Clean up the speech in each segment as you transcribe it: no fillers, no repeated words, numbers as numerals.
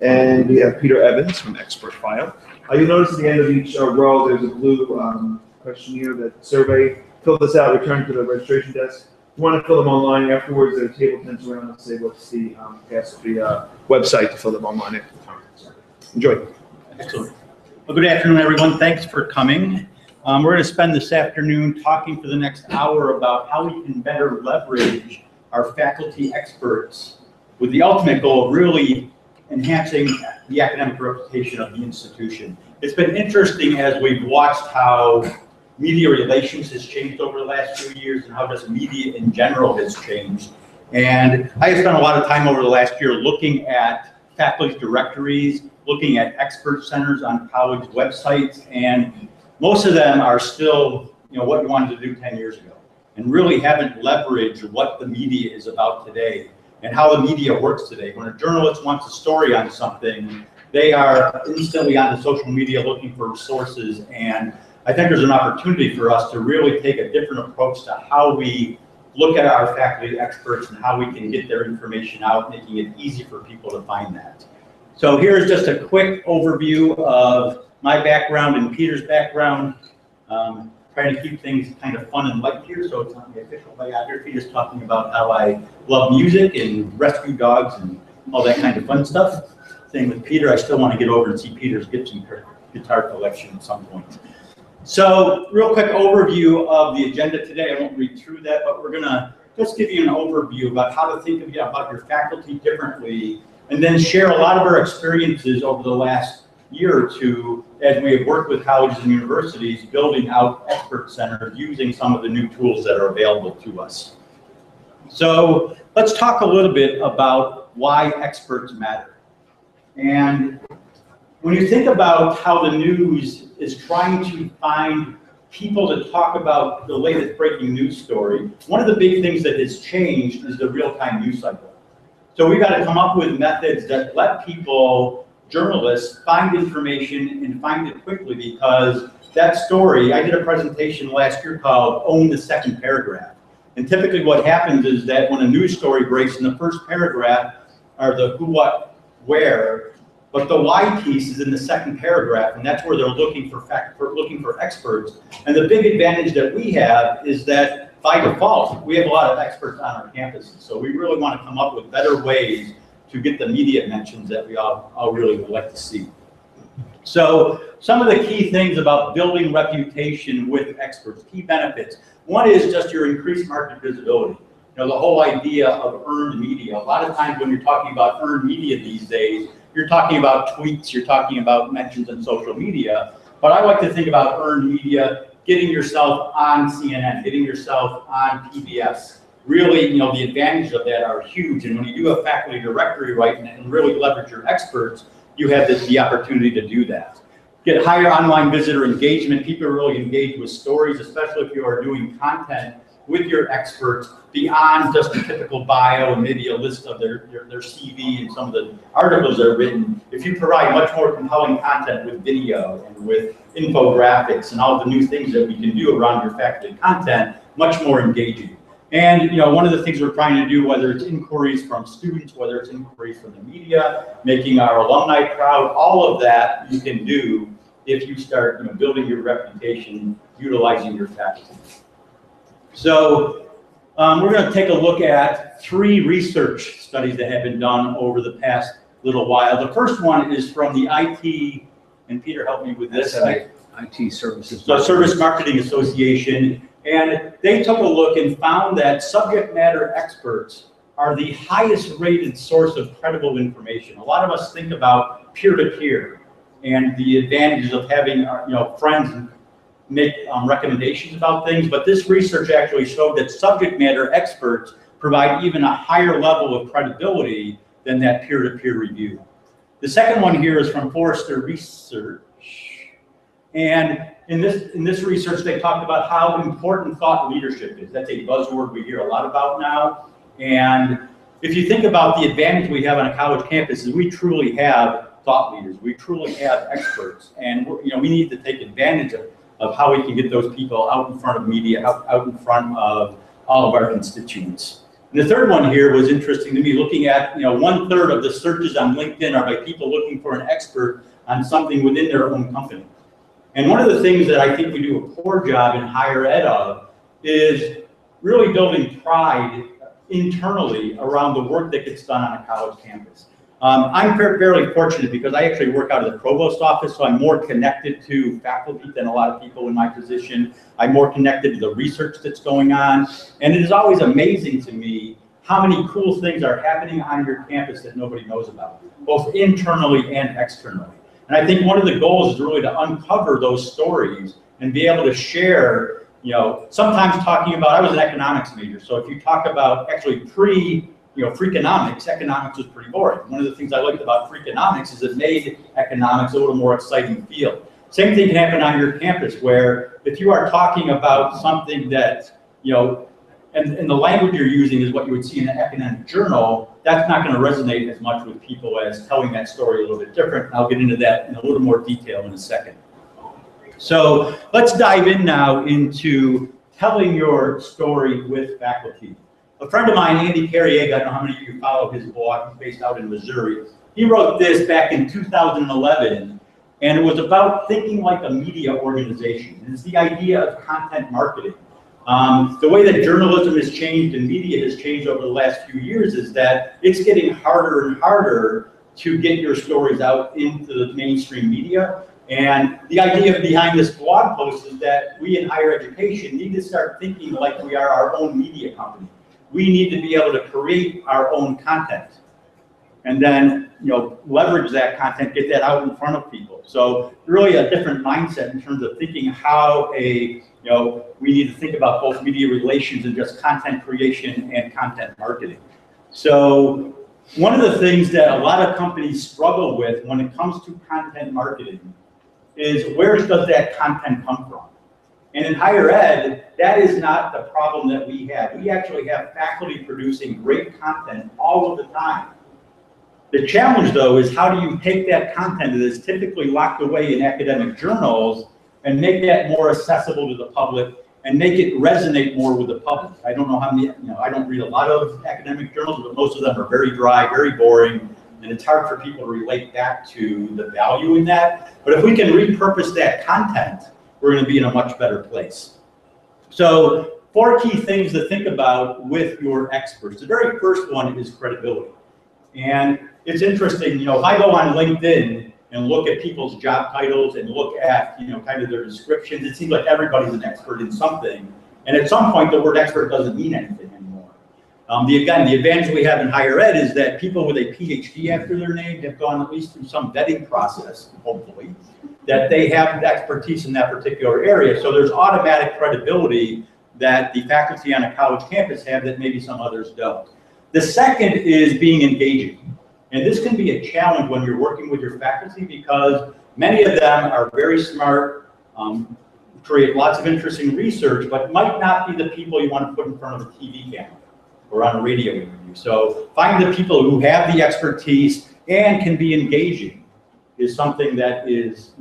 And we have Peter Evans from Expert File. You'll notice at the end of each row there's a blue questionnaire, that survey. Fill this out, return to the registration desk. You want to fill them online afterwards. There's a table tends around and say what's the ask the website to fill them online after the conference. Enjoy. Excellent. Well, good afternoon, everyone. Thanks for coming. We're going to spend this afternoon talking for the next hour about how we can better leverage our faculty experts with the ultimate goal of really enhancing the academic reputation of the institution. It's been interesting as we've watched how media relations has changed over the last few years and how just media in general has changed. And I have spent a lot of time over the last year looking at faculty directories, looking at expert centers on college websites, and most of them are still, you know, what you wanted to do 10 years ago and really haven't leveraged what the media is about today and how the media works today. When a journalist wants a story on something, they are instantly on the social media looking for resources, and I think there's an opportunity for us to really take a different approach to how we look at our faculty experts and how we can get their information out, making it easy for people to find that. So here's just a quick overview of my background and Peter's background. Trying to keep things kind of fun and light here, so it's not the official layout here. Peter's talking about how I love music and rescue dogs and all that kind of fun stuff. Same with Peter. I still want to get over and see Peter's Gibson guitar collection at some point. So real quick overview of the agenda today. I won't read through that, but we're going to just give you an overview about how to think about your faculty differently, and then share a lot of our experiences over the last year or two as we have worked with colleges and universities building out expert centers using some of the new tools that are available to us. So let's talk a little bit about why experts matter. And when you think about how the news is trying to find people to talk about the latest breaking news story, one of the big things that has changed is the real-time news cycle. So we've got to come up with methods that let people, journalists, find information and find it quickly, because that story, I did a presentation last year called Own the Second Paragraph. And typically what happens is that when a news story breaks, in the first paragraph are the who, what, where, but the why piece is in the second paragraph, and that's where they're looking for experts. And the big advantage that we have is that by default, we have a lot of experts on our campuses, so we really want to come up with better ways to get the media mentions that we all really would like to see. So some of the key things about building reputation with experts, key benefits. One is just your increased market visibility. You know, the whole idea of earned media. A lot of times when you're talking about earned media these days, you're talking about tweets, you're talking about mentions on social media, but I like to think about earned media getting yourself on CNN, getting yourself on PBS. Really, you know, the advantages of that are huge. And when you do a faculty directory right and really leverage your experts, you have the opportunity to do that. Get higher online visitor engagement. People are really engaged with stories, especially if you are doing content with your experts beyond just the typical bio and maybe a list of their CV and some of the articles that are written. If you provide much more compelling content with video and with infographics and all the new things that we can do around your faculty content, much more engaging. And you know, one of the things we're trying to do, whether it's inquiries from students, whether it's inquiries from the media, making our alumni proud, all of that you can do if you start, you know, building your reputation, utilizing your faculty. So we're going to take a look at three research studies that have been done over the past little while. The first one is from the IT, and Peter helped me with this. IT Service Marketing Association. And they took a look and found that subject matter experts are the highest rated source of credible information. A lot of us think about peer-to-peer and the advantages of having our, you know, friends make recommendations about things, but this research actually showed that subject matter experts provide even a higher level of credibility than that peer-to-peer review. The second one here is from Forrester Research, and in this research they talked about how important thought leadership is. That's a buzzword we hear a lot about now, and if you think about the advantage we have on a college campus is we truly have thought leaders, we truly have experts, and you know, we need to take advantage of how we can get those people out in front of media, out in front of all of our constituents. And the third one here was interesting to me, looking at, 1/3 of the searches on LinkedIn are by people looking for an expert on something within their own company. And one of the things that I think we do a poor job in higher ed of is really building pride internally around the work that gets done on a college campus. I'm fairly fortunate because I actually work out of the provost office, so I'm more connected to faculty than a lot of people in my position. I'm more connected to the research that's going on. And it is always amazing to me how many cool things are happening on your campus that nobody knows about, both internally and externally. And I think one of the goals is really to uncover those stories and be able to share, sometimes talking about, I was an economics major, so if you talk about actually pre-economics, economics was pretty boring. One of the things I liked about pre-economics is it made economics a little more exciting field. Same thing can happen on your campus where if you are talking about something that, and the language you're using is what you would see in an academic journal, that's not gonna resonate as much with people as telling that story a little bit different. I'll get into that in a little more detail in a second. So let's dive in now into telling your story with faculty. A friend of mine, Andy Carriaga, I don't know how many of you follow his blog, he's based out in Missouri. He wrote this back in 2011, and it was about thinking like a media organization. And it's the idea of content marketing. The way that journalism has changed and media has changed over the last few years is that it's getting harder and harder to get your stories out into the mainstream media. And the idea behind this blog post is that we in higher education need to start thinking like we are our own media company. We need to be able to create our own content and then leverage that content, get that out in front of people. So really a different mindset in terms of thinking how we need to think about both media relations and just content creation and content marketing. So one of the things that a lot of companies struggle with when it comes to content marketing is where does that content come from? And in higher ed, that is not the problem that we have. We actually have faculty producing great content all of the time. The challenge, though, is how do you take that content that is typically locked away in academic journals and make that more accessible to the public and make it resonate more with the public. I don't know how many, I don't read a lot of academic journals, but most of them are very dry, very boring, and it's hard for people to relate back to the value in that. But if we can repurpose that content, we're going to be in a much better place. So 4 key things to think about with your experts. The very first one is credibility. And it's interesting, if I go on LinkedIn and look at people's job titles and look at, kind of their descriptions, it seems like everybody's an expert in something. And at some point, the word expert doesn't mean anything anymore. Again, the advantage we have in higher ed is that people with a PhD after their name have gone at least through some vetting process, hopefully, that they have expertise in that particular area. So there's automatic credibility that the faculty on a college campus have that maybe some others don't. The second is being engaging. And this can be a challenge when you're working with your faculty because many of them are very smart, create lots of interesting research, but might not be the people you want to put in front of a TV camera or on a radio interview. So find the people who have the expertise and can be engaging is something that is,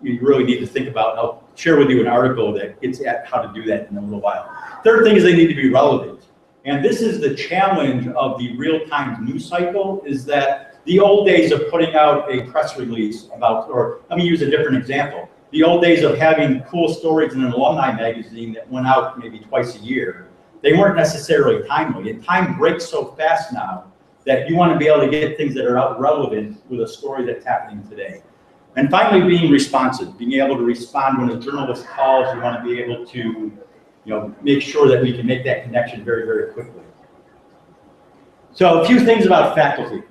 you really need to think about. I'll share with you an article that gets at how to do that in a little while. Third thing is they need to be relevant. And this is the challenge of the real-time news cycle, is that the old days of putting out a press release about, or let me use a different example. The old days of having cool stories in an alumni magazine that went out maybe twice a year, they weren't necessarily timely. And time breaks so fast now that you want to be able to get things that are out relevant with a story that's happening today. And finally, being responsive, being able to respond when a journalist calls, you want to be able to make sure that we can make that connection very, very quickly. So a few things about faculty.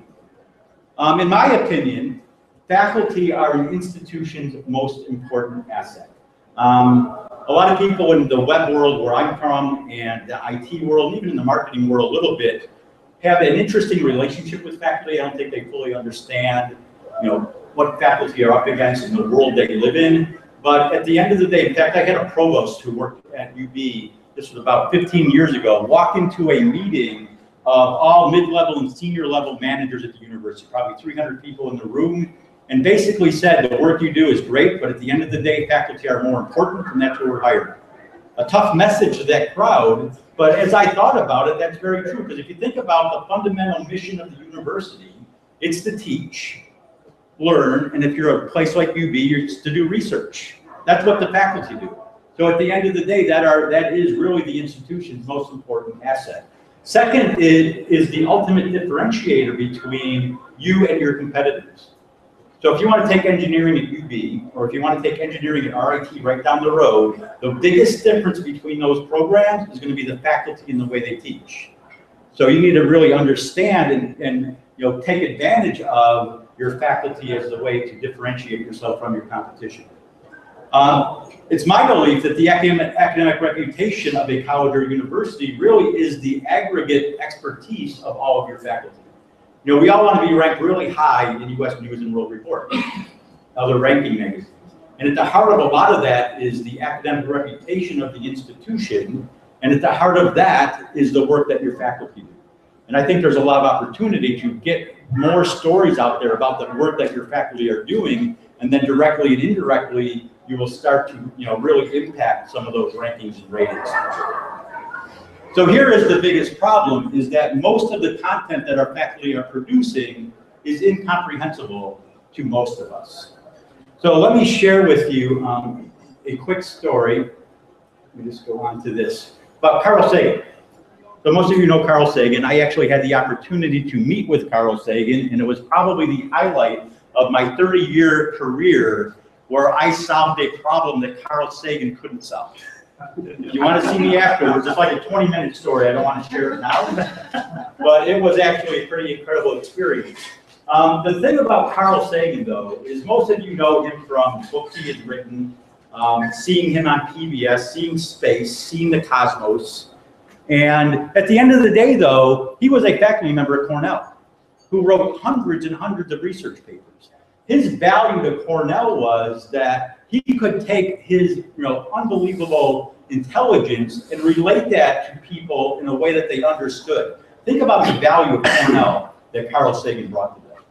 In my opinion, faculty are an institution's most important asset. A lot of people in the web world where I'm from and the IT world, even in the marketing world a little bit, have an interesting relationship with faculty. I don't think they fully understand what faculty are up against in the world they live in. But at the end of the day, in fact, I had a provost who worked at UB, this was about 15 years ago, walk into a meeting of all mid-level and senior-level managers at the university, probably 300 people in the room, and basically said, the work you do is great, but at the end of the day, faculty are more important, and that's where we're hired. A tough message to that crowd, But as I thought about it, that's very true, because if you think about the fundamental mission of the university, it's to teach, learn, and if you're a place like UB, it's to do research. That's what the faculty do. So at the end of the day, that is really the institution's most important asset. Second is the ultimate differentiator between you and your competitors. So if you want to take engineering at UB, or if you want to take engineering at RIT right down the road, the biggest difference between those programs is going to be the faculty and the way they teach. So you need to really understand and you know, take advantage of your faculty as a way to differentiate yourself from your competition. It's my belief that the academic reputation of a college or university really is the aggregate expertise of all of your faculty. You know, we all want to be ranked really high in US News and World Report, other ranking magazines. And at the heart of a lot of that is the academic reputation of the institution, and at the heart of that is the work that your faculty do. And I think there's a lot of opportunity to get more stories out there about the work that your faculty are doing, and then directly and indirectly, you will start to, you know, really impact some of those rankings and ratings. So here is the biggest problem, is that most of the content that our faculty are producing is incomprehensible to most of us. So let me share with you a quick story. Let me just go on to this, about Carl Sagan. So most of you know Carl Sagan. I actually had the opportunity to meet with Carl Sagan, and it was probably the highlight of my 30-year career, where I solved a problem that Carl Sagan couldn't solve. If you want to see me afterwards, it's like a 20-minute story. I don't want to share it now, but it was actually a pretty incredible experience. The thing about Carl Sagan, though, is most of you know him from books he has written, seeing him on PBS, seeing space, seeing the cosmos. And at the end of the day, though, he was a faculty member at Cornell who wrote hundreds and hundreds of research papers. His value to Cornell was that he could take his, you know, unbelievable intelligence and relate that to people in a way that they understood. Think about the value of Cornell that Carl Sagan brought to them.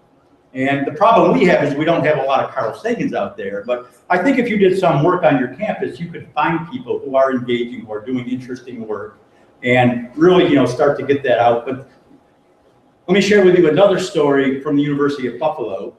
And the problem we have is we don't have a lot of Carl Sagans out there, but I think if you did some work on your campus, you could find people who are engaging or doing interesting work and really, you know, start to get that out. But let me share with you another story from the University of Buffalo.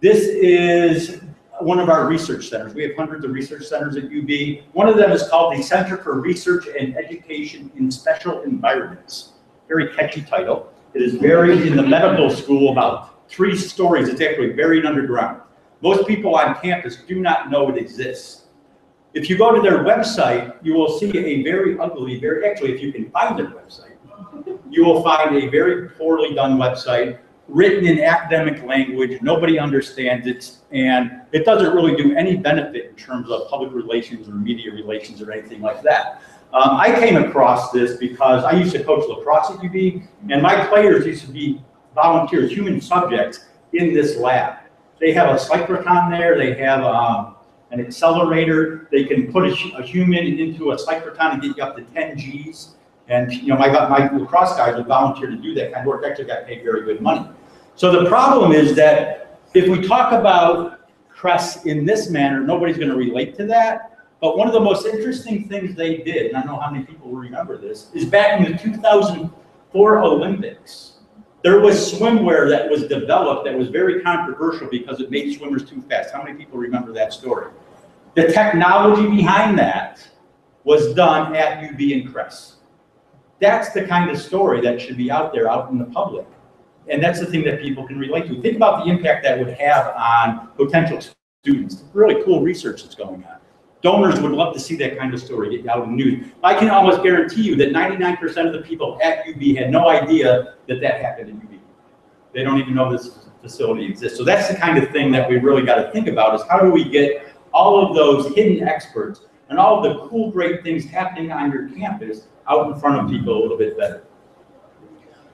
This is one of our research centers. We have hundreds of research centers at UB. One of them is called the Center for Research and Education in Special Environments. Very catchy title. It is buried in the medical school about 3 stories. It's actually buried underground. Most people on campus do not know it exists. If you go to their website, you will see a very ugly, actually, if you can find their website, you will find a very poorly done website, written in academic language, nobody understands it, and it doesn't really do any benefit in terms of public relations or media relations or anything like that. I came across this because I used to coach lacrosse at UB, and my players used to be volunteers, human subjects, in this lab. They have a cyclotron there, they have an accelerator, they can put a human into a cyclotron and get you up to 10 Gs, and you know, my lacrosse guys would volunteer to do that kind of work, actually got paid very good money. So the problem is that if we talk about CRESS in this manner, nobody's going to relate to that. But one of the most interesting things they did, and I don't know how many people will remember this, is back in the 2004 Olympics, there was swimwear that was developed that was very controversial because it made swimmers too fast. How many people remember that story? The technology behind that was done at UB and CRESS. That's the kind of story that should be out there, out in the public. And that's the thing that people can relate to. Think about the impact that would have on potential students. Really cool research that's going on. Donors would love to see that kind of story get out in the news. I can almost guarantee you that 99% of the people at UB had no idea that that happened at UB. They don't even know this facility exists. So that's the kind of thing that we really got to think about, is how do we get all of those hidden experts and all of the cool, great things happening on your campus out in front of people a little bit better.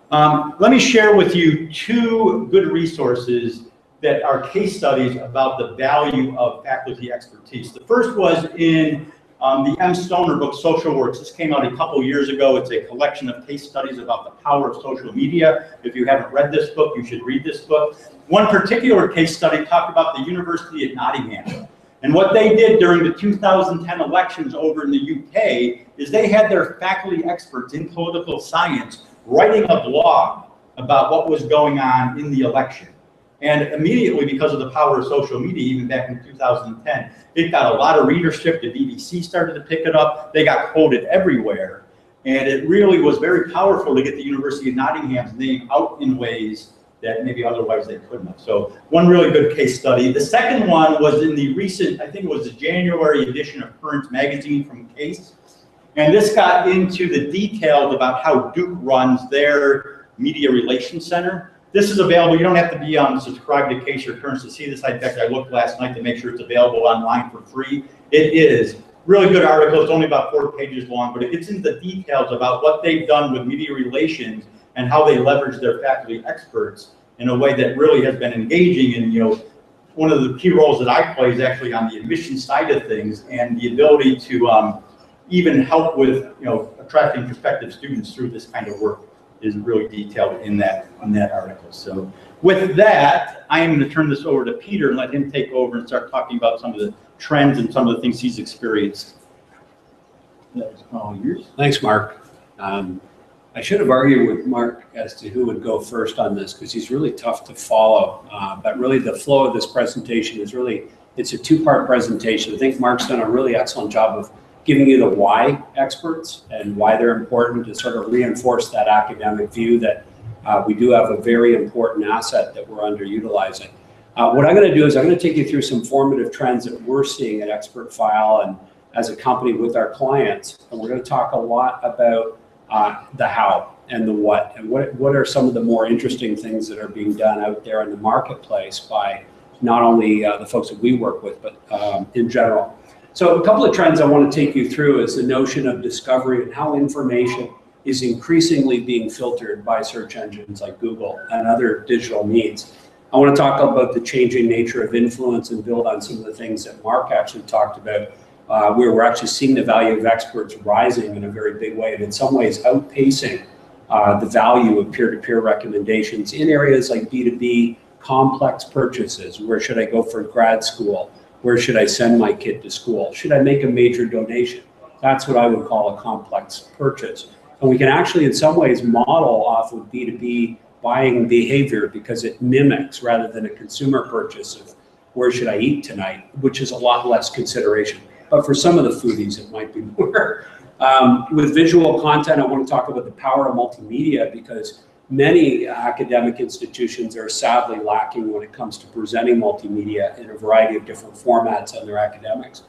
Let me share with you 2 good resources that are case studies about the value of faculty expertise. The first was in the M. Stoner book, Social Works. This came out a couple years ago. It's a collection of case studies about the power of social media. If you haven't read this book, you should read this book. One particular case study talked about the University of Nottingham. And what they did during the 2010 elections over in the UK is they had their faculty experts in political science writing a blog about what was going on in the election. And immediately, because of the power of social media, even back in 2010, it got a lot of readership. The BBC started to pick it up. They got quoted everywhere. And it really was very powerful to get the University of Nottingham's name out in ways that maybe otherwise they couldn't have. So one really good case study. The second one was in the recent, I think it was the January edition of Currents magazine from Case. And this got into the details about how Duke runs their media relations center. This is available. You don't have to be subscribed to Case or Currents to see this. In fact, I looked last night to make sure it's available online for free. It is. Really good article. It's only about 4 pages long, but it gets into the details about what they've done with media relations and how they leverage their faculty experts in a way that really has been engaging. And, you know, one of the key roles that I play is actually on the admission side of things, and the ability to even help with, you know, attracting prospective students through this kind of work is really detailed in that article. So with that, I am going to turn this over to Peter and let him take over and start talking about some of the trends and some of the things he's experienced. That's all yours. Thanks, Mark. I should have argued with Mark as to who would go first on this, because he's really tough to follow. But really the flow of this presentation is really, it's a two-part presentation. I think Mark's done a really excellent job of giving you the why experts and why they're important, to sort of reinforce that academic view that we do have a very important asset that we're underutilizing. What I'm going to do is I'm going to take you through some formative trends that we're seeing at Expert File and as a company with our clients. And we're going to talk a lot about the how and the what, and what are some of the more interesting things that are being done out there in the marketplace by not only the folks that we work with, but in general. So a couple of trends I want to take you through is the notion of discovery and how information is increasingly being filtered by search engines like Google and other digital means. I want to talk about the changing nature of influence and build on some of the things that Mark actually talked about, where we're actually seeing the value of experts rising in a very big way, and in some ways outpacing the value of peer-to-peer recommendations in areas like B2B, complex purchases. Where should I go for grad school? Where should I send my kid to school? Should I make a major donation? That's what I would call a complex purchase. And we can actually, in some ways, model off of B2B buying behavior, because it mimics rather than a consumer purchase of where should I eat tonight, which is a lot less consideration. But for some of the foodies, it might be more. With visual content, I want to talk about the power of multimedia, because many academic institutions are sadly lacking when it comes to presenting multimedia in a variety of different formats on their academics.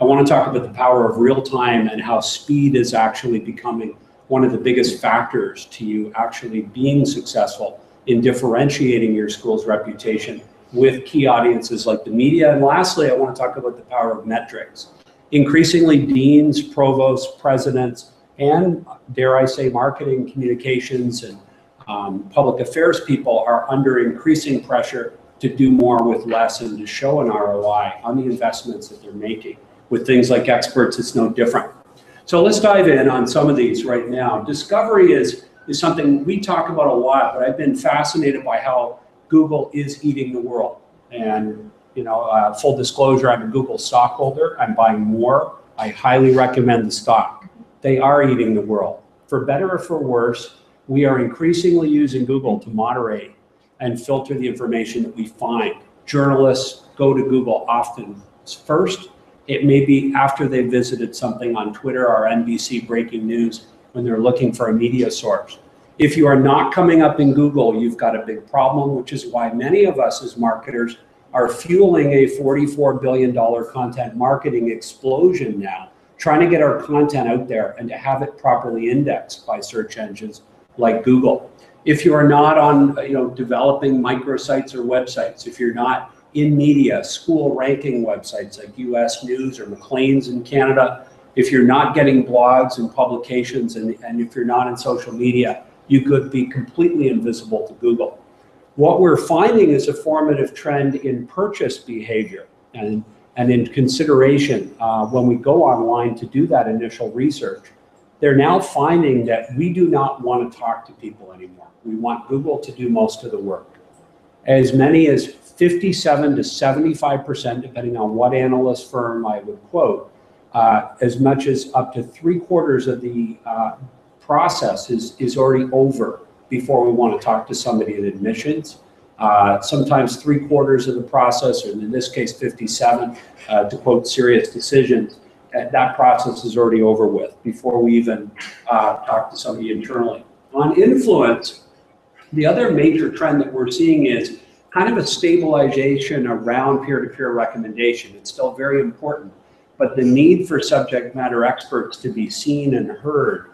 I want to talk about the power of real time and how speed is actually becoming one of the biggest factors to you actually being successful in differentiating your school's reputation with key audiences like the media. And lastly, I want to talk about the power of metrics. Increasingly, deans, provosts, presidents, and dare I say marketing, communications, and public affairs people are under increasing pressure to do more with less and to show an ROI on the investments that they're making. With things like experts, it's no different. So let's dive in on some of these right now. Discovery is something we talk about a lot, but I've been fascinated by how Google is eating the world. And you know, full disclosure, I'm a Google stockholder. I'm buying more. I highly recommend the stock. They are eating the world. For better or for worse, we are increasingly using Google to moderate and filter the information that we find. Journalists go to Google often first. It may be after they visited something on Twitter or NBC breaking news when they're looking for a media source. If you are not coming up in Google, you've got a big problem, which is why many of us as marketers are fueling a $44 billion content marketing explosion now, trying to get our content out there and to have it properly indexed by search engines like Google. If you are not on, you know, developing microsites or websites, if you're not in media, school ranking websites like US News or Maclean's in Canada, if you're not getting blogs and publications, and if you're not in social media, you could be completely invisible to Google. What we're finding is a formative trend in purchase behavior and in consideration when we go online to do that initial research. They're now finding that we do not want to talk to people anymore. We want Google to do most of the work. As many as 57 to 75%, depending on what analyst firm I would quote, as much as up to 3/4 of the process is already over before we want to talk to somebody in admissions. Sometimes 3/4 of the process, or in this case 57, to quote Serious Decisions, that process is already over with before we even talk to somebody internally. On influence, the other major trend that we're seeing is kind of a stabilization around peer-to-peer recommendation. It's still very important, but the need for subject matter experts to be seen and heard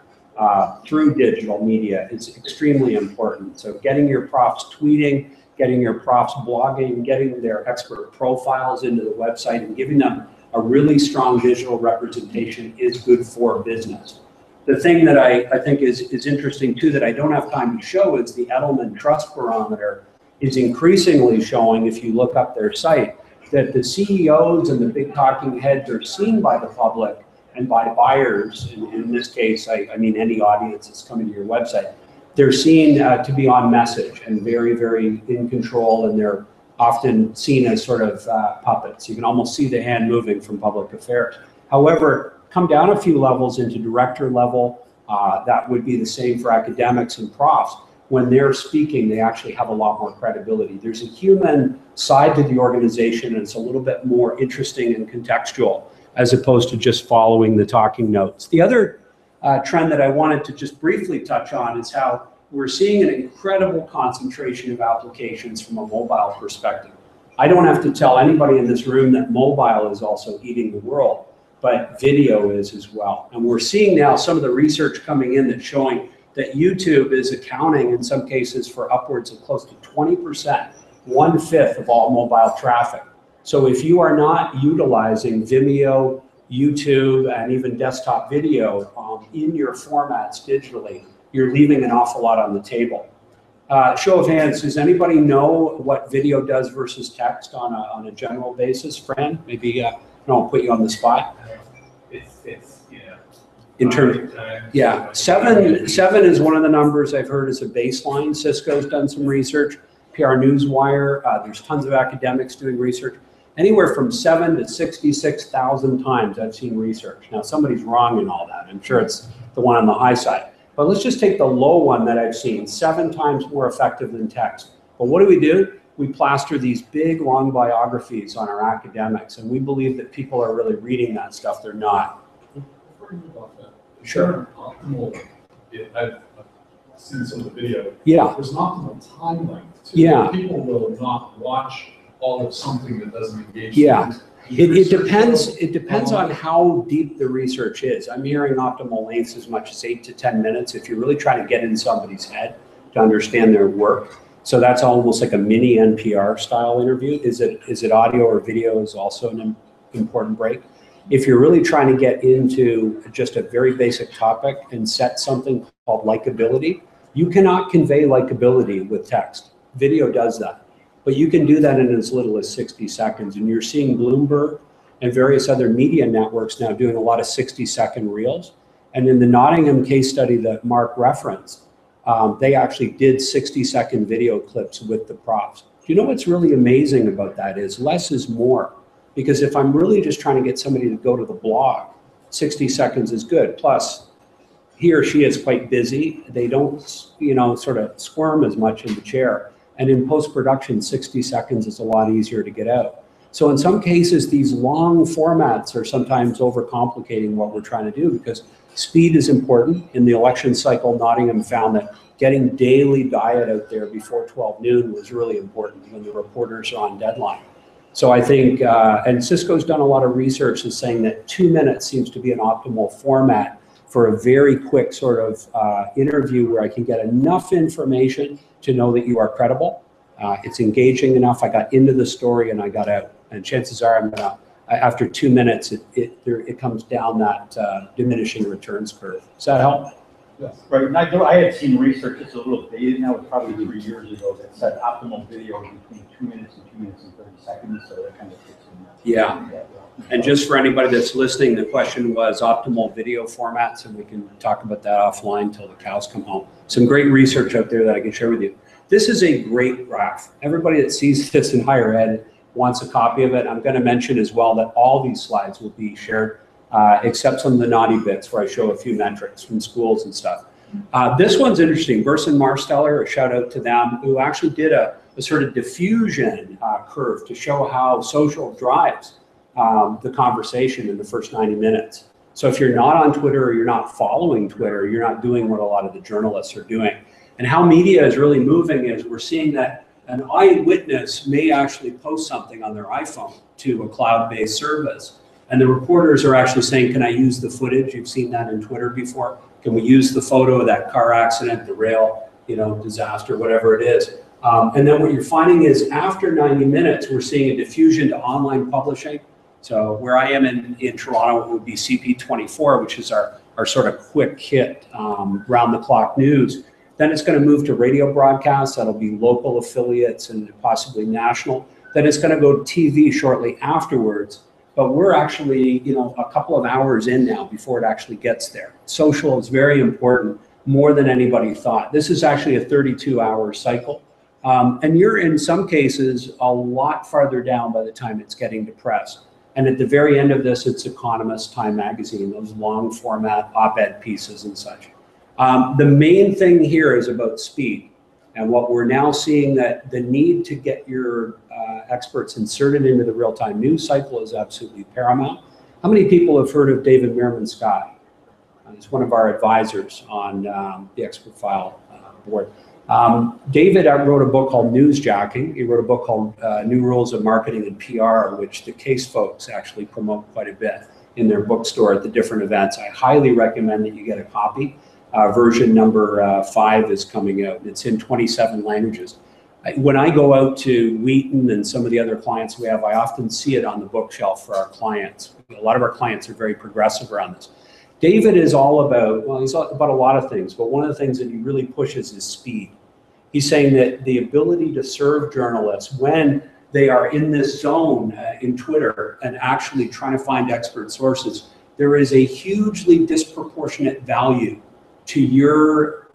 through digital media is extremely important. So getting your profs tweeting, getting your profs blogging, getting their expert profiles into the website and giving them a really strong digital representation is good for business. The thing that I think is interesting too that I don't have time to show is the Edelman Trust Barometer is increasingly showing, if you look up their site, that the CEOs and the big talking heads are seen by the public and by buyers, and in this case, I mean any audience that's coming to your website, they're seen to be on message and very, very in control, and they're often seen as sort of puppets. You can almost see the hand moving from public affairs. However, come down a few levels into director level, that would be the same for academics and profs. When they're speaking, they actually have a lot more credibility. There's a human side to the organization, and it's a little bit more interesting and contextual as opposed to just following the talking notes. The other trend that I wanted to just briefly touch on is how we're seeing an incredible concentration of applications from a mobile perspective. I don't have to tell anybody in this room that mobile is also eating the world, but video is as well. And we're seeing now some of the research coming in that's showing that YouTube is accounting in some cases for upwards of close to 20%, 1/5 of all mobile traffic. So if you are not utilizing Vimeo, YouTube, and even desktop video in your formats digitally, you're leaving an awful lot on the table. Show of hands, does anybody know what video does versus text on a general basis? Fran, maybe I'll put you on the spot. It's yeah. In terms, yeah, seven is one of the numbers I've heard as a baseline. Cisco's done some research. PR Newswire, there's tons of academics doing research. Anywhere from 7 to 66,000 times I've seen research. Now somebody's wrong in all that. I'm sure it's the one on the high side. But let's just take the low one that I've seen, 7 times more effective than text. But what do? We plaster these big, long biographies on our academics, and we believe that people are really reading that stuff. They're not. Sure. Seen some of the video. Yeah. There's an optimal time length. Yeah. People will not watch all of something that doesn't engage them. Yeah. It depends on how deep the research is. I'm hearing optimal lengths as much as 8 to 10 minutes if you're really trying to get in somebody's head to understand their work. So that's almost like a mini NPR style interview. Is it audio or video is also an important break. If you're really trying to get into just a very basic topic and set something called likability, you cannot convey likability with text. Video does that, but you can do that in as little as 60 seconds. And you're seeing Bloomberg and various other media networks now doing a lot of 60-second reels. And in the Nottingham case study that Mark referenced, they actually did 60-second video clips with the props. You know what's really amazing about that is less is more. Because if I'm really just trying to get somebody to go to the blog, 60 seconds is good. Plus, he or she is quite busy. They don't, sort of squirm as much in the chair. And in post-production, 60 seconds is a lot easier to get out. So in some cases, these long formats are sometimes overcomplicating what we're trying to do because speed is important. In the election cycle, Nottingham found that getting daily diet out there before 12 noon was really important when the reporters are on deadline. So I think, and Cisco's done a lot of research in saying that 2 minutes seems to be an optimal format for a very quick sort of interview where I can get enough information to know that you are credible. It's engaging enough. I got into the story and I got out. And chances are, after 2 minutes, it comes down that diminishing returns curve. Does that help? Yes. Right. And I had seen research. It's a little dated now. It was probably 3 years ago that said optimal video between 2 minutes and 2 minutes and 30 seconds. So that kind of fits in that. Yeah. And just for anybody that's listening, the question was optimal video formats, and we can talk about that offline till the cows come home. Some great research out there that I can share with you. This is a great graph. Everybody that sees this in higher ed wants a copy of it. I'm going to mention as well that all these slides will be shared except some of the naughty bits where I show a few metrics from schools and stuff. This one's interesting. Burson Marsteller, a shout out to them, who actually did a sort of diffusion curve to show how social drives the conversation in the first 90 minutes. So if you're not on Twitter or you're not following Twitter, you're not doing what a lot of the journalists are doing. And how media is really moving is we're seeing that an eyewitness may actually post something on their iPhone to a cloud-based service. And the reporters are actually saying, can I use the footage? You've seen that in Twitter before. Can we use the photo of that car accident, the rail, you know, disaster, whatever it is? And then what you're finding is after 90 minutes, we're seeing a diffusion to online publishing. So where I am in Toronto, it would be CP24, which is our sort of quick hit round-the-clock news. Then it's going to move to radio broadcasts. That'll be local affiliates and possibly national. Then it's going to go to TV shortly afterwards. But we're actually, you know, a couple of hours in now before it actually gets there. Social is very important, more than anybody thought. This is actually a 32-hour cycle. And you're, in some cases, a lot farther down by the time it's getting to press. And at the very end of this, it's Economist, Time Magazine, those long format op-ed pieces and such. The main thing here is about speed. And what we're now seeing that the need to get your experts inserted into the real-time news cycle is absolutely paramount. How many people have heard of David Meerman Scott? He's one of our advisors on the Expert File board. David wrote a book called Newsjacking. He wrote a book called New Rules of Marketing and PR, which the Case folks actually promote quite a bit in their bookstore at the different events. I highly recommend that you get a copy. Version number 5 is coming out. It's in 27 languages. When I go out to Wheaton and some of the other clients we have, I often see it on the bookshelf for our clients. A lot of our clients are very progressive around this. David is all about, well, he's about a lot of things, but one of the things that he really pushes is speed. He's saying that the ability to serve journalists when they are in this zone in Twitter and actually trying to find expert sources, there is a hugely disproportionate value to your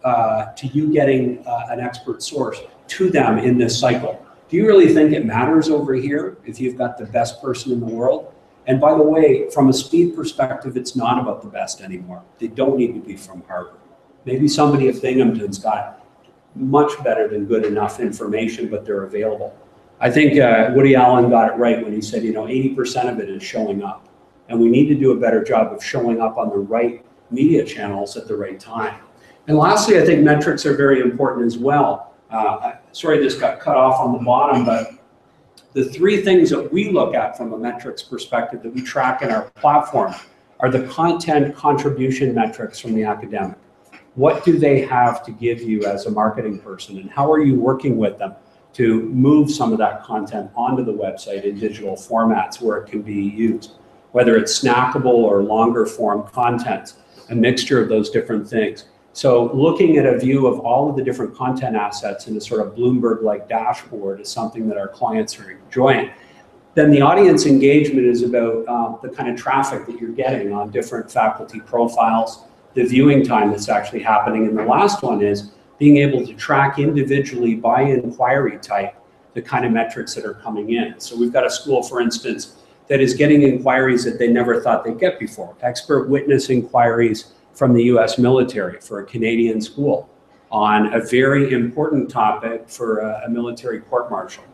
to you getting an expert source to them in this cycle. Do you really think it matters over here if you've got the best person in the world? And by the way, from a speed perspective, it's not about the best anymore. They don't need to be from Harvard. Maybe somebody at Binghamton's got much better than good enough information, but they're available. I think Woody Allen got it right when he said, you know, 80% of it is showing up. And we need to do a better job of showing up on the right media channels at the right time. And lastly, I think metrics are very important as well. Sorry, this got cut off on the bottom, but the three things that we look at from a metrics perspective that we track in our platform are the content contribution metrics from the academic. What do they have to give you as a marketing person, and how are you working with them to move some of that content onto the website in digital formats where it can be used, whether it's snackable or longer form content, a mixture of those different things. So looking at a view of all of the different content assets in a sort of Bloomberg-like dashboard is something that our clients are enjoying. Then the audience engagement is about the kind of traffic that you're getting on different faculty profiles, the viewing time that's actually happening. And the last one is being able to track individually by inquiry type the kind of metrics that are coming in. So we've got a school, for instance, that is getting inquiries that they never thought they'd get before. Expert witness inquiries from the US military for a Canadian school on a very important topic for a military court-martial,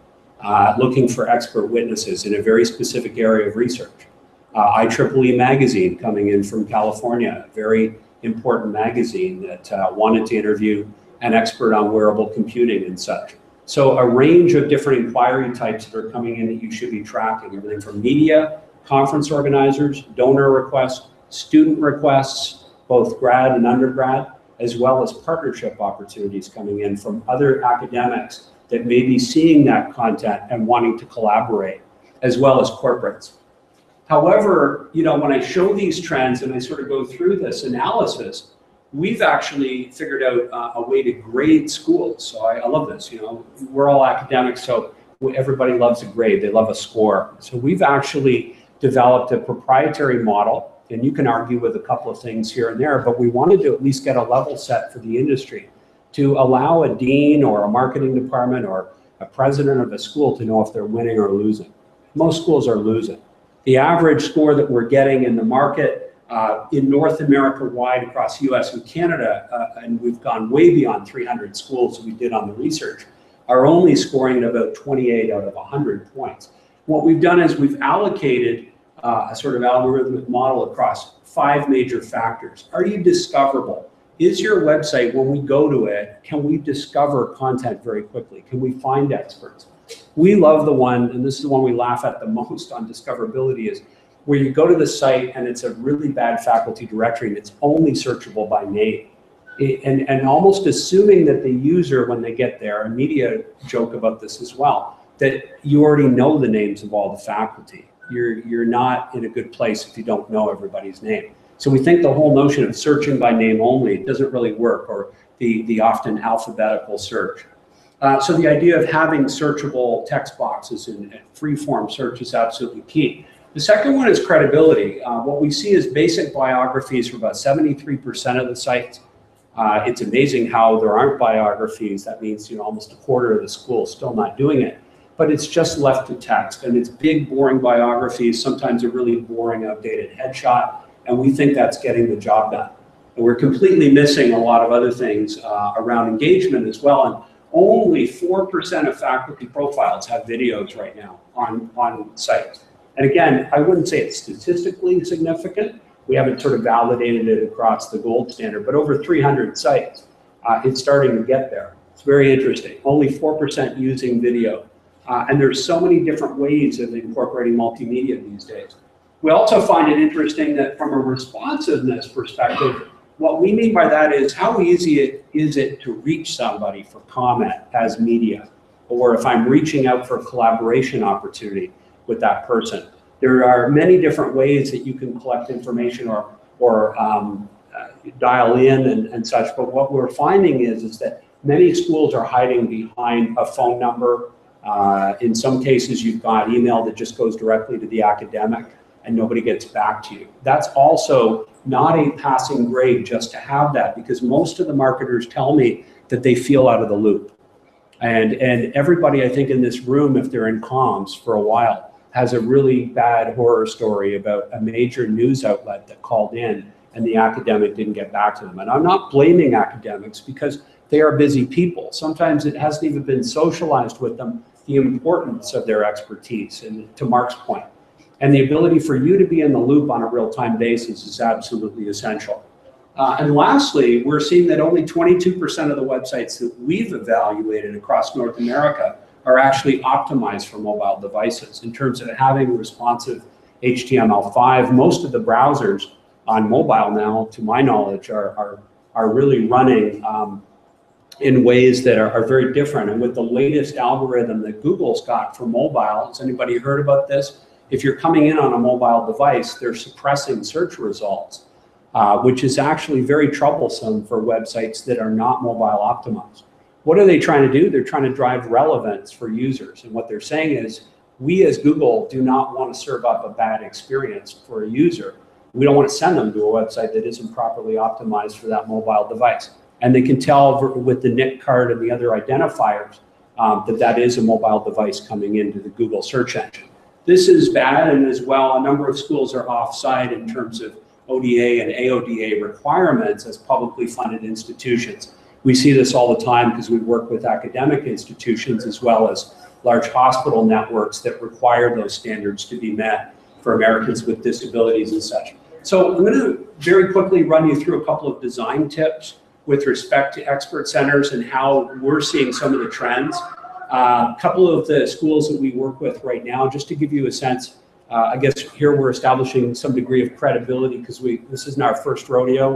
looking for expert witnesses in a very specific area of research. IEEE magazine coming in from California, a very important magazine that wanted to interview an expert on wearable computing and such. So a range of different inquiry types that are coming in that you should be tracking, everything from media, conference organizers, donor requests, student requests, both grad and undergrad, as well as partnership opportunities coming in from other academics that may be seeing that content and wanting to collaborate, as well as corporates. However, you know, when I show these trends and I sort of go through this analysis, we've actually figured out a way to grade schools. So I love this, you know, we're all academics, so everybody loves a grade, they love a score. So we've actually developed a proprietary model. And you can argue with a couple of things here and there, but we wanted to at least get a level set for the industry to allow a dean or a marketing department or a president of a school to know if they're winning or losing. Most schools are losing. The average score that we're getting in the market in North America wide across US and Canada, and we've gone way beyond 300 schools we did on the research, are only scoring at about 28 out of 100 points. What we've done is we've allocated a sort of algorithmic model across 5 major factors. Are you discoverable? Is your website, when we go to it, can we discover content very quickly? Can we find experts? We love the one, and this is the one we laugh at the most on discoverability, is where you go to the site and it's a really bad faculty directory and it's only searchable by name. And almost assuming that the user, when they get there, and media joke about this as well, that you already know the names of all the faculty. You're not in a good place if you don't know everybody's name. So we think the whole notion of searching by name only doesn't really work, or the often alphabetical search. So the idea of having searchable text boxes and free-form search is absolutely key. The second one is credibility. What we see is basic biographies for about 73% of the sites. It's amazing how there aren't biographies. That means, you know, almost a quarter of the school is still not doing it. But it's just left to text, and it's big, boring biographies, sometimes a really boring, outdated headshot, and we think that's getting the job done. And we're completely missing a lot of other things around engagement as well, and only 4% of faculty profiles have videos right now on site. And again, I wouldn't say it's statistically significant. We haven't sort of validated it across the gold standard, but over 300 sites, it's starting to get there. It's very interesting. Only 4% using video. And there's so many different ways of incorporating multimedia these days. We also find it interesting that from a responsiveness perspective, what we mean by that is how easy is it to reach somebody for comment as media, or if I'm reaching out for a collaboration opportunity with that person. There are many different ways that you can collect information or dial in and such, but what we're finding is that many schools are hiding behind a phone number. In some cases, you've got email that just goes directly to the academic and nobody gets back to you. That's also not a passing grade just to have that, because most of the marketers tell me that they feel out of the loop. And everybody, I think, in this room, if they're in comms for a while, has a really bad horror story about a major news outlet that called in and the academic didn't get back to them. And I'm not blaming academics, because they are busy people. Sometimes it hasn't even been socialized with them, the importance of their expertise, and to Mark's point. And the ability for you to be in the loop on a real-time basis is absolutely essential. And lastly, we're seeing that only 22% of the websites that we've evaluated across North America are actually optimized for mobile devices in terms of having responsive HTML5. Most of the browsers on mobile now, to my knowledge, are really running in ways that are very different. And with the latest algorithm that Google's got for mobile, has anybody heard about this? If you're coming in on a mobile device, they're suppressing search results, which is actually very troublesome for websites that are not mobile optimized. What are they trying to do? They're trying to drive relevance for users. And what they're saying is, we as Google do not want to serve up a bad experience for a user. We don't want to send them to a website that isn't properly optimized for that mobile device. And they can tell with the NIC card and the other identifiers that is a mobile device coming into the Google search engine. This is bad, and as well, a number of schools are offside in terms of ODA and AODA requirements as publicly funded institutions. We see this all the time because we work with academic institutions as well as large hospital networks that require those standards to be met for Americans with disabilities and such. So I'm going to very quickly run you through a couple of design tips with respect to expert centers and how we're seeing some of the trends. A couple of the schools that we work with right now, just to give you a sense, I guess here we're establishing some degree of credibility because this isn't our first rodeo.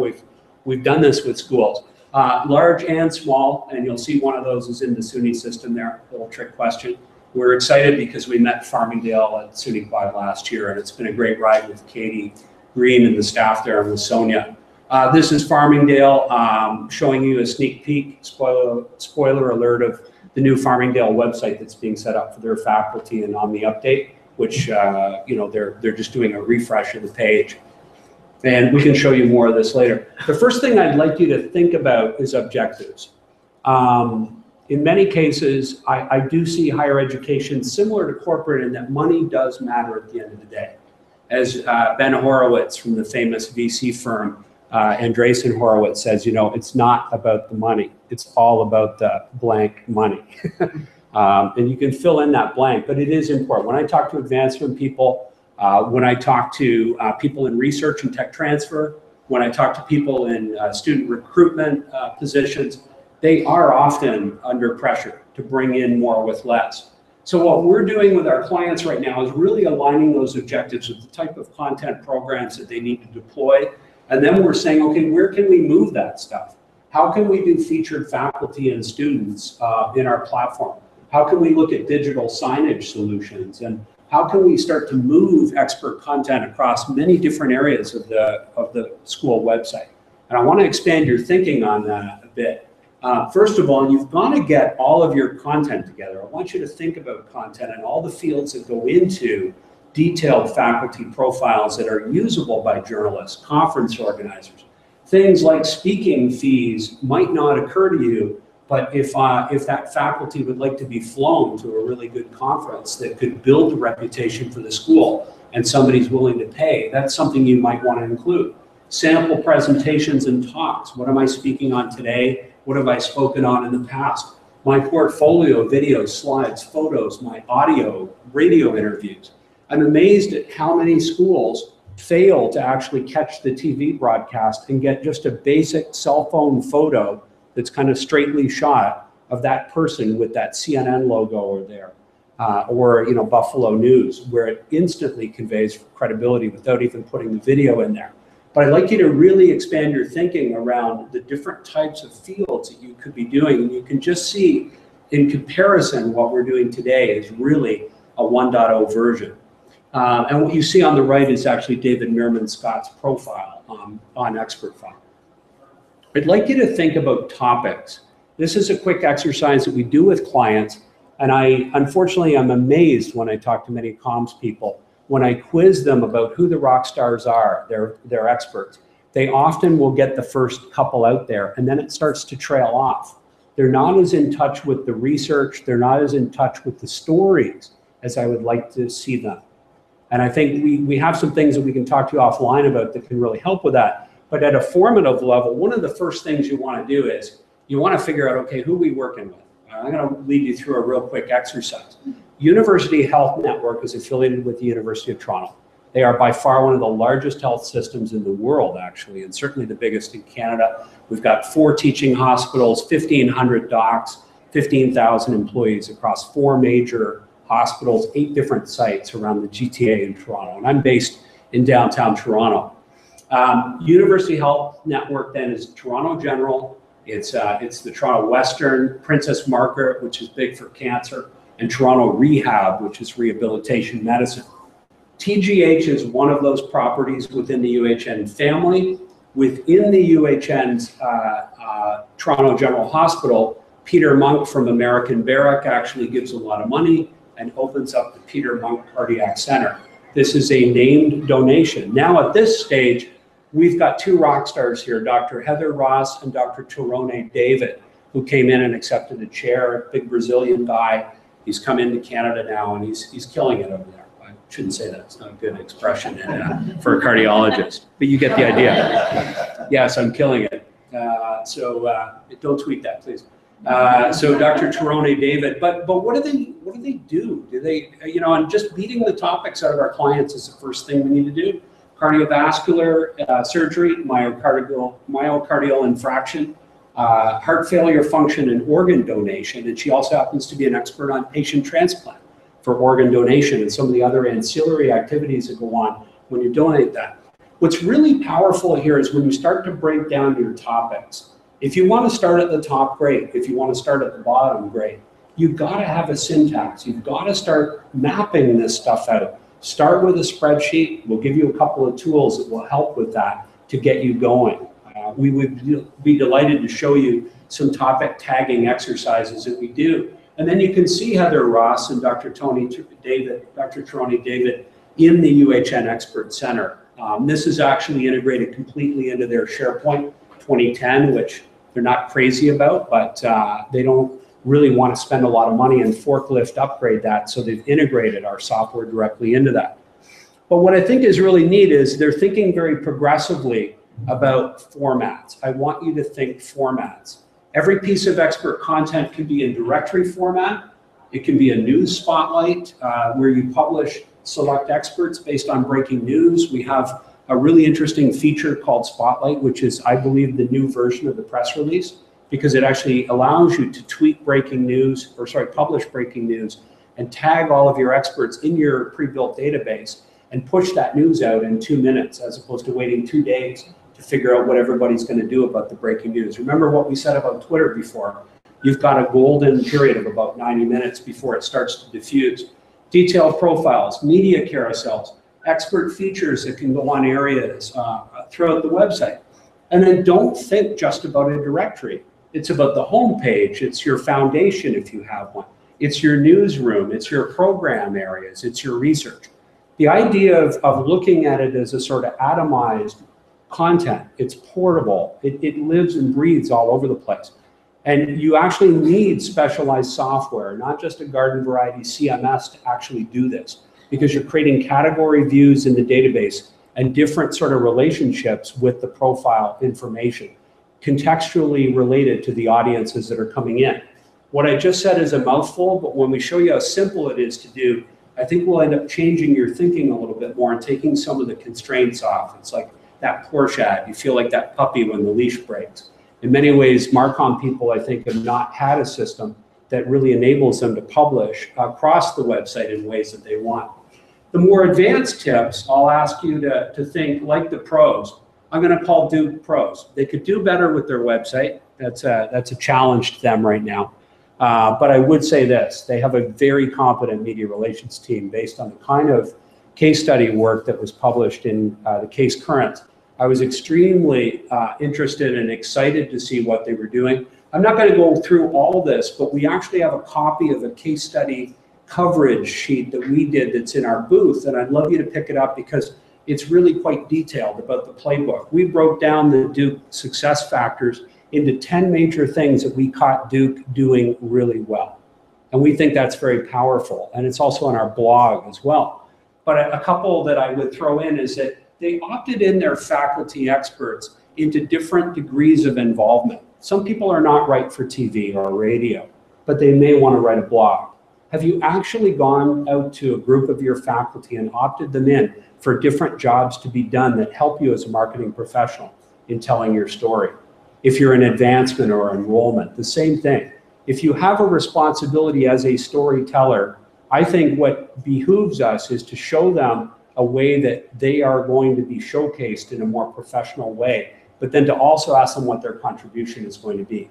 We've done this with schools, large and small, and you'll see one of those is in the SUNY system there, a little trick question. We're excited because we met Farmingdale at SUNY Quad last year, and it's been a great ride with Katie Green and the staff there and with Sonia. This is Farmingdale, showing you a sneak peek, spoiler alert, of the new Farmingdale website that's being set up for their faculty and on the update, which you know, they're just doing a refresh of the page. And we can show you more of this later. The first thing I'd like you to think about is objectives. In many cases, I do see higher education similar to corporate in that money does matter at the end of the day. as Ben Horowitz from the famous VC firm, Andreessen Horowitz says, you know, it's not about the money. It's all about the blank money. And you can fill in that blank, but it is important. When I talk to advancement people, when I talk to people in research and tech transfer, when I talk to people in student recruitment positions, they are often under pressure to bring in more with less. So what we're doing with our clients right now is really aligning those objectives with the type of content programs that they need to deploy. And then we're saying, okay, where can we move that stuff? How can we do featured faculty and students in our platform? How can we look at digital signage solutions? And how can we start to move expert content across many different areas of the school website? And I want to expand your thinking on that a bit. First of all, you've got to get all of your content together. I want you to think about content and all the fields that go into detailed faculty profiles that are usable by journalists, conference organizers. Things like speaking fees might not occur to you, but if that faculty would like to be flown to a really good conference that could build the reputation for the school and somebody's willing to pay, that's something you might want to include. Sample presentations and talks. What am I speaking on today? What have I spoken on in the past? My portfolio, videos, slides, photos, my audio, radio interviews. I'm amazed at how many schools fail to actually catch the TV broadcast and get just a basic cell phone photo that's kind of straightly shot of that person with that CNN logo or there, or, you know, Buffalo News, where it instantly conveys credibility without even putting the video in there. But I'd like you to really expand your thinking around the different types of fields that you could be doing. And you can just see in comparison, what we're doing today is really a 1.0 version. And what you see on the right is actually David Meerman Scott's profile on Expert File. I'd like you to think about topics. This is a quick exercise that we do with clients. And I, unfortunately, I'm amazed when I talk to many comms people. When I quiz them about who the rock stars are, their experts, they often will get the first couple out there, and then it starts to trail off. They're not as in touch with the research. They're not as in touch with the stories as I would like to see them. And I think we have some things that we can talk to you offline about that can really help with that. But at a formative level, one of the first things you want to do is you want to figure out, okay, who are we working with? I'm going to lead you through a real quick exercise. University Health Network is affiliated with the University of Toronto. They are by far one of the largest health systems in the world, actually, and certainly the biggest in Canada. We've got 4 teaching hospitals, 1,500 docs, 15,000 employees across 4 major hospitals, 8 different sites around the GTA in Toronto, and I'm based in downtown Toronto. University Health Network then is Toronto General, it's the Toronto Western, Princess Margaret, which is big for cancer, and Toronto Rehab, which is rehabilitation medicine. TGH is one of those properties within the UHN family. Within the UHN's Toronto General Hospital, Peter Monk from American Barrick actually gives a lot of money and opens up the Peter Monk Cardiac Center. This is a named donation. Now at this stage, we've got 2 rock stars here, Dr. Heather Ross and Dr. Tyrone David, who came in and accepted a chair, a big Brazilian guy. He's come into Canada now and he's killing it over there. I shouldn't say that, it's not a good expression for a cardiologist, but you get the idea. Yes, I'm killing it. So don't tweet that, please. So Dr. Tyrone David, but what do they do? Do they, you know, and just beating the topics out of our clients is the first thing we need to do. Cardiovascular surgery, myocardial infarction, heart failure function and organ donation. And she also happens to be an expert on patient transplant for organ donation and some of the other ancillary activities that go on when you donate that. What's really powerful here is when you start to break down your topics. If you want to start at the top, great. If you want to start at the bottom, great. You've got to have a syntax. You've got to start mapping this stuff out. Start with a spreadsheet. We'll give you a couple of tools that will help with that to get you going. We would be delighted to show you some topic tagging exercises that we do. And then you can see Heather Ross and Dr. Tyrone David in the UHN Expert Center. This is actually integrated completely into their SharePoint 2010, which they're not crazy about, but they don't really want to spend a lot of money and forklift upgrade that, so they've integrated our software directly into that. But what I think is really neat is they're thinking very progressively about formats. I want you to think formats. Every piece of expert content can be in directory format. It can be a news spotlight where you publish select experts based on breaking news. We have a really interesting feature called Spotlight, which is, I believe, the new version of the press release, because it actually allows you to tweet breaking news, or sorry, publish breaking news, and tag all of your experts in your pre-built database and push that news out in 2 minutes, as opposed to waiting 2 days to figure out what everybody's going to do about the breaking news. Remember what we said about Twitter before. You've got a golden period of about 90 minutes before it starts to diffuse. Detailed profiles, media carousels, expert features that can go on areas throughout the website. And then don't think just about a directory. It's about the homepage. It's your foundation if you have one. It's your newsroom. It's your program areas. It's your research. The idea of looking at it as a sort of atomized content, it's portable. It lives and breathes all over the place. And you actually need specialized software, not just a garden variety CMS to actually do this, because you're creating category views in the database and different sort of relationships with the profile information, contextually related to the audiences that are coming in. What I just said is a mouthful, but when we show you how simple it is to do, I think we'll end up changing your thinking a little bit more and taking some of the constraints off. It's like that Porsche ad. You feel like that puppy when the leash breaks. In many ways, Marcom people, I think, have not had a system that really enables them to publish across the website in ways that they want. The more advanced tips, I'll ask you to think like the pros. I'm going to call Duke pros. They could do better with their website. That's a challenge to them right now. But I would say this, they have a very competent media relations team based on the kind of case study work that was published in the Case Currents. I was extremely interested and excited to see what they were doing. I'm not going to go through all this, but we actually have a copy of a case study coverage sheet that we did that's in our booth, and I'd love you to pick it up because it's really quite detailed about the playbook. We broke down the Duke success factors into 10 major things that we caught Duke doing really well. And we think that's very powerful. And it's also on our blog as well. But a couple that I would throw in is that they opted in their faculty experts into different degrees of involvement. Some people are not right for TV or radio, but they may want to write a blog. Have you actually gone out to a group of your faculty and opted them in for different jobs to be done that help you as a marketing professional in telling your story? If you're in advancement or enrollment, the same thing. If you have a responsibility as a storyteller, I think what behooves us is to show them a way that they are going to be showcased in a more professional way, but then to also ask them what their contribution is going to be.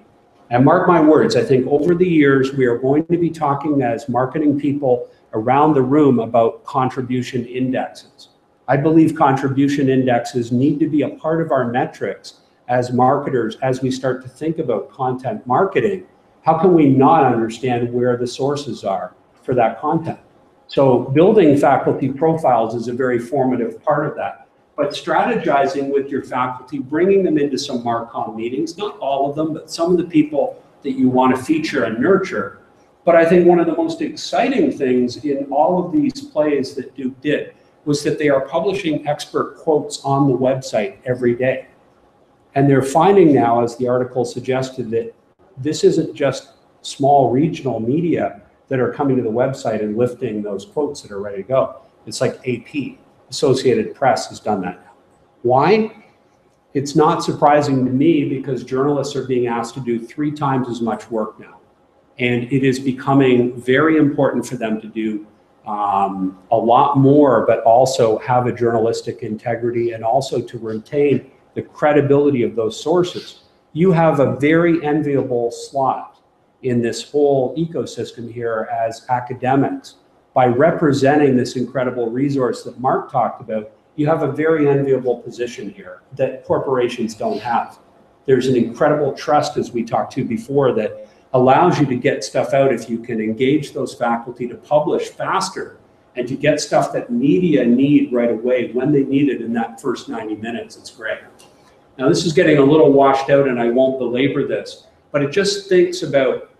And mark my words, I think over the years, we are going to be talking as marketing people around the room about contribution indexes. I believe contribution indexes need to be a part of our metrics as marketers, as we start to think about content marketing. How can we not understand where the sources are for that content? So building faculty profiles is a very formative part of that. But strategizing with your faculty, bringing them into some Marcom meetings, not all of them, but some of the people that you want to feature and nurture. But I think one of the most exciting things in all of these plays that Duke did was that they are publishing expert quotes on the website every day. And they're finding now, as the article suggested, that this isn't just small regional media that are coming to the website and lifting those quotes that are ready to go. It's like AP, Associated Press has done that now. Why? It's not surprising to me because journalists are being asked to do 3 times as much work now. And it is becoming very important for them to do a lot more, but also have a journalistic integrity and also to retain the credibility of those sources. You have a very enviable slot in this whole ecosystem here as academics. By representing this incredible resource that Mark talked about, you have a very enviable position here that corporations don't have. There's an incredible trust, as we talked to before, that allows you to get stuff out if you can engage those faculty to publish faster and to get stuff that media need right away when they need it in that first 90 minutes. It's great. Now, this is getting a little washed out, and I won't belabor this, but it just thinks about,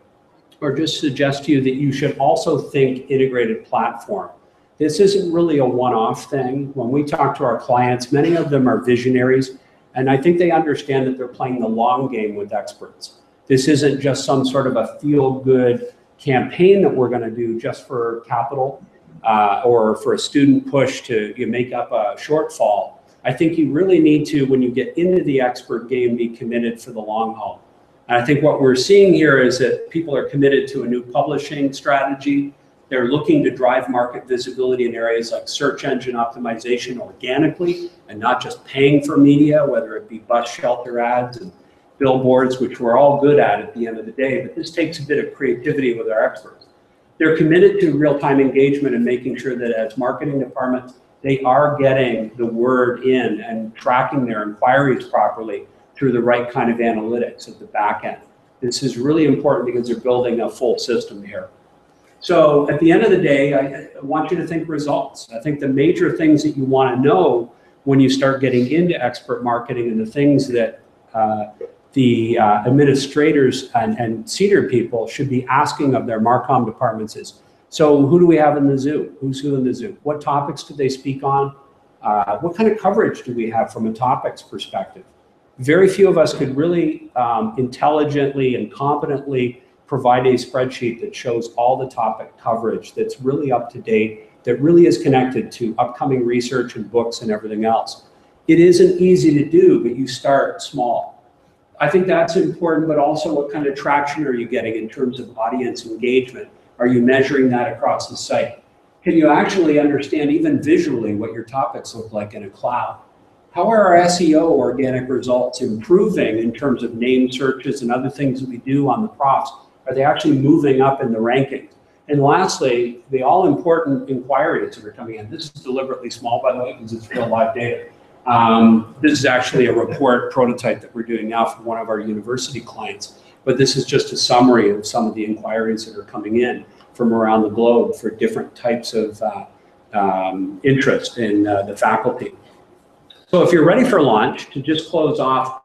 or just suggests to you that you should also think integrated platform. This isn't really a one-off thing. When we talk to our clients, many of them are visionaries, and I think they understand that they're playing the long game with experts. This isn't just some sort of a feel-good campaign that we're going to do just for capital or for a student push to make up a shortfall. I think you really need to, when you get into the expert game, be committed for the long haul. And I think what we're seeing here is that people are committed to a new publishing strategy. They're looking to drive market visibility in areas like search engine optimization organically, and not just paying for media, whether it be bus shelter ads and billboards, which we're all good at the end of the day, but this takes a bit of creativity with our experts. They're committed to real-time engagement and making sure that as marketing departments, they are getting the word in and tracking their inquiries properly through the right kind of analytics at the back end. This is really important because they're building a full system here. So at the end of the day, I want you to think results. I think the major things that you want to know when you start getting into expert marketing, and the things that the administrators and senior people should be asking of their Marcom departments is, so who do we have in the zoo? Who's who in the zoo? What topics do they speak on? What kind of coverage do we have from a topics perspective? Very few of us could really intelligently and competently provide a spreadsheet that shows all the topic coverage that's really up to date, that really is connected to upcoming research and books and everything else. It isn't easy to do, but you start small. I think that's important, but also what kind of traction are you getting in terms of audience engagement? Are you measuring that across the site? Can you actually understand even visually what your topics look like in a cloud? How are our SEO organic results improving in terms of name searches and other things that we do on the props? Are they actually moving up in the rankings? And lastly, the all-important inquiries that are coming in. This is deliberately small, by the way, because it's real live data. This is actually a report prototype that we're doing now for one of our university clients, but this is just a summary of some of the inquiries that are coming in from around the globe for different types of interest in the faculty. So if you're ready for launch, to just close off,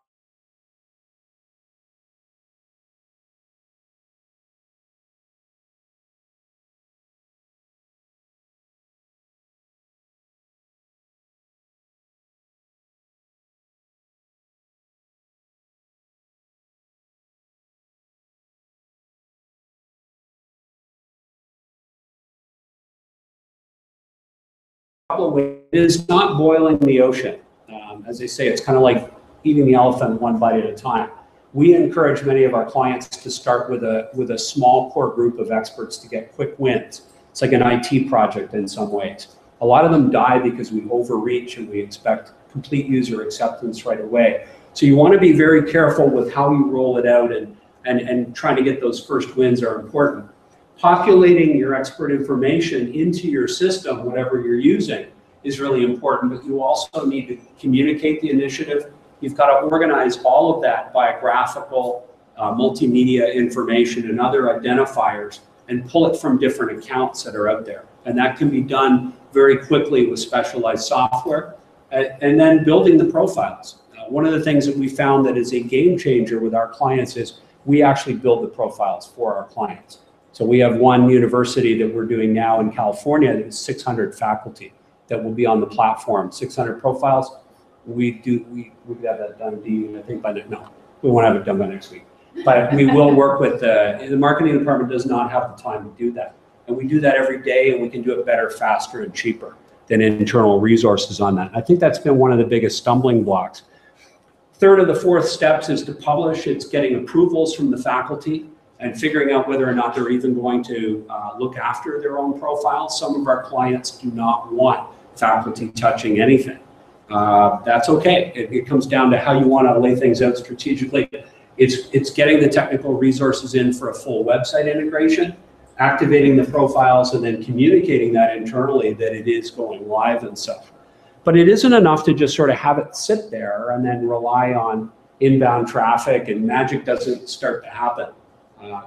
it is not boiling the ocean. As they say, it's kind of like eating the elephant one bite at a time. We encourage many of our clients to start with a small core group of experts to get quick wins. It's like an IT project in some ways. A lot of them die because we overreach and we expect complete user acceptance right away. So you want to be very careful with how you roll it out, and trying to get those first wins are important. Populating your expert information into your system, whatever you're using, is really important, but you also need to communicate the initiative. You've got to organize all of that biographical, multimedia information and other identifiers, and pull it from different accounts that are out there. And that can be done very quickly with specialized software. And then building the profiles. One of the things that we found that is a game changer with our clients is we actually build the profiles for our clients. So we have one university that we're doing now in California that is 600 faculty that will be on the platform, 600 profiles. We have that done, I think, by next, no, we won't have it done by next week. But we will work with, the marketing department does not have the time to do that. And we do that every day, and we can do it better, faster, and cheaper than internal resources on that. I think that's been one of the biggest stumbling blocks. Third of the fourth steps is to publish. It's getting approvals from the faculty and figuring out whether or not they're even going to look after their own profile. Some of our clients do not want faculty touching anything. That's okay. It comes down to how you want to lay things out strategically. It's getting the technical resources in for a full website integration, activating the profiles, and then communicating that internally that it is going live and stuff. But it isn't enough to just sort of have it sit there and then rely on inbound traffic, and magic doesn't start to happen.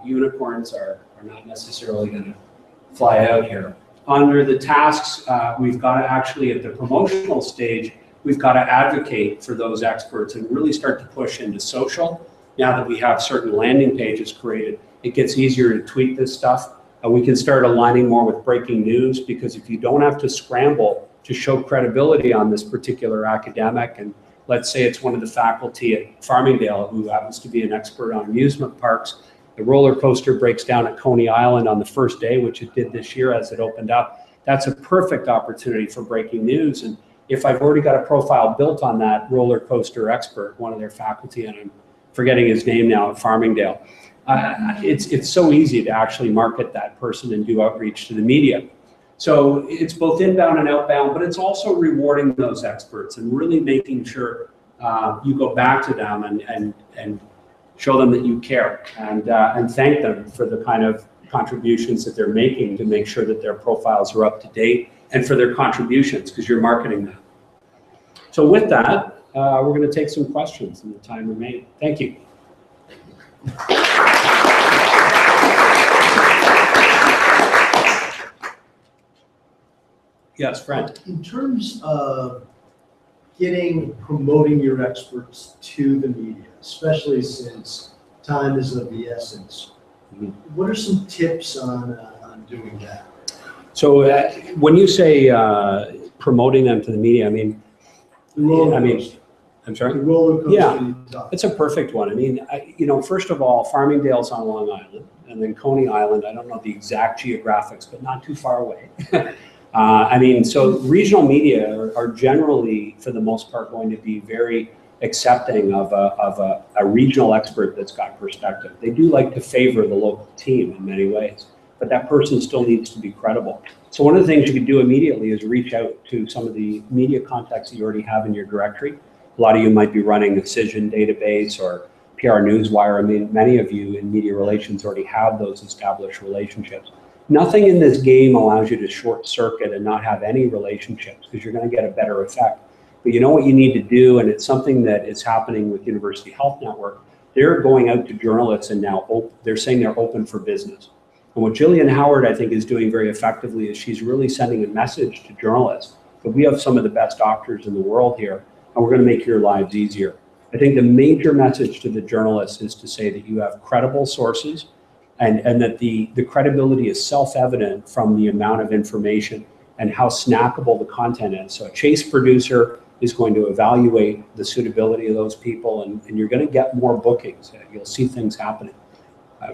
Unicorns are not necessarily going to fly out here. Under the tasks, we've got to actually, at the promotional stage, we've got to advocate for those experts and really start to push into social. Now that we have certain landing pages created, it gets easier to tweet this stuff. We can start aligning more with breaking news, because if you don't have to scramble to show credibility on this particular academic, and let's say it's one of the faculty at Farmingdale who happens to be an expert on amusement parks, the roller coaster breaks down at Coney Island on the first day, which it did this year as it opened up. That's a perfect opportunity for breaking news. And if I've already got a profile built on that roller coaster expert, one of their faculty, and I'm forgetting his name now, at Farmingdale, it's so easy to actually market that person and do outreach to the media. So it's both inbound and outbound, but it's also rewarding those experts and really making sure you go back to them and show them that you care, and thank them for the kind of contributions that they're making to make sure that their profiles are up to date, and for their contributions, because you're marketing them. So with that, we're going to take some questions in the time remaining. Thank you. Yes, Fred. In terms of promoting your experts to the media, especially since time is of the essence, what are some tips on doing that? So when you say promoting them to the media, I mean, I'm sorry? The roller coaster. Yeah, it's a perfect one. I mean, you know, first of all, Farmingdale's on Long Island, and then Coney Island, I don't know the exact geographics, but not too far away. I mean, so regional media are generally, for the most part, going to be very accepting of a regional expert that's got perspective. They do like to favor the local team in many ways, but that person still needs to be credible. So one of the things you can do immediately is reach out to some of the media contacts that you already have in your directory. A lot of you might be running a Cision database or PR Newswire. I mean, many of you in media relations already have those established relationships. Nothing in this game allows you to short circuit and not have any relationships, because you're going to get a better effect. But you know what you need to do, and it's something that is happening with University Health Network. They're going out to journalists, and now they're saying they're open for business. And what Jillian Howard, I think, is doing very effectively is she's really sending a message to journalists that we have some of the best doctors in the world here, and we're going to make your lives easier. I think the major message to the journalists is to say that you have credible sources, and that the credibility is self-evident from the amount of information and how snackable the content is. So a Chase producer is going to evaluate the suitability of those people, and you're going to get more bookings. You'll see things happening.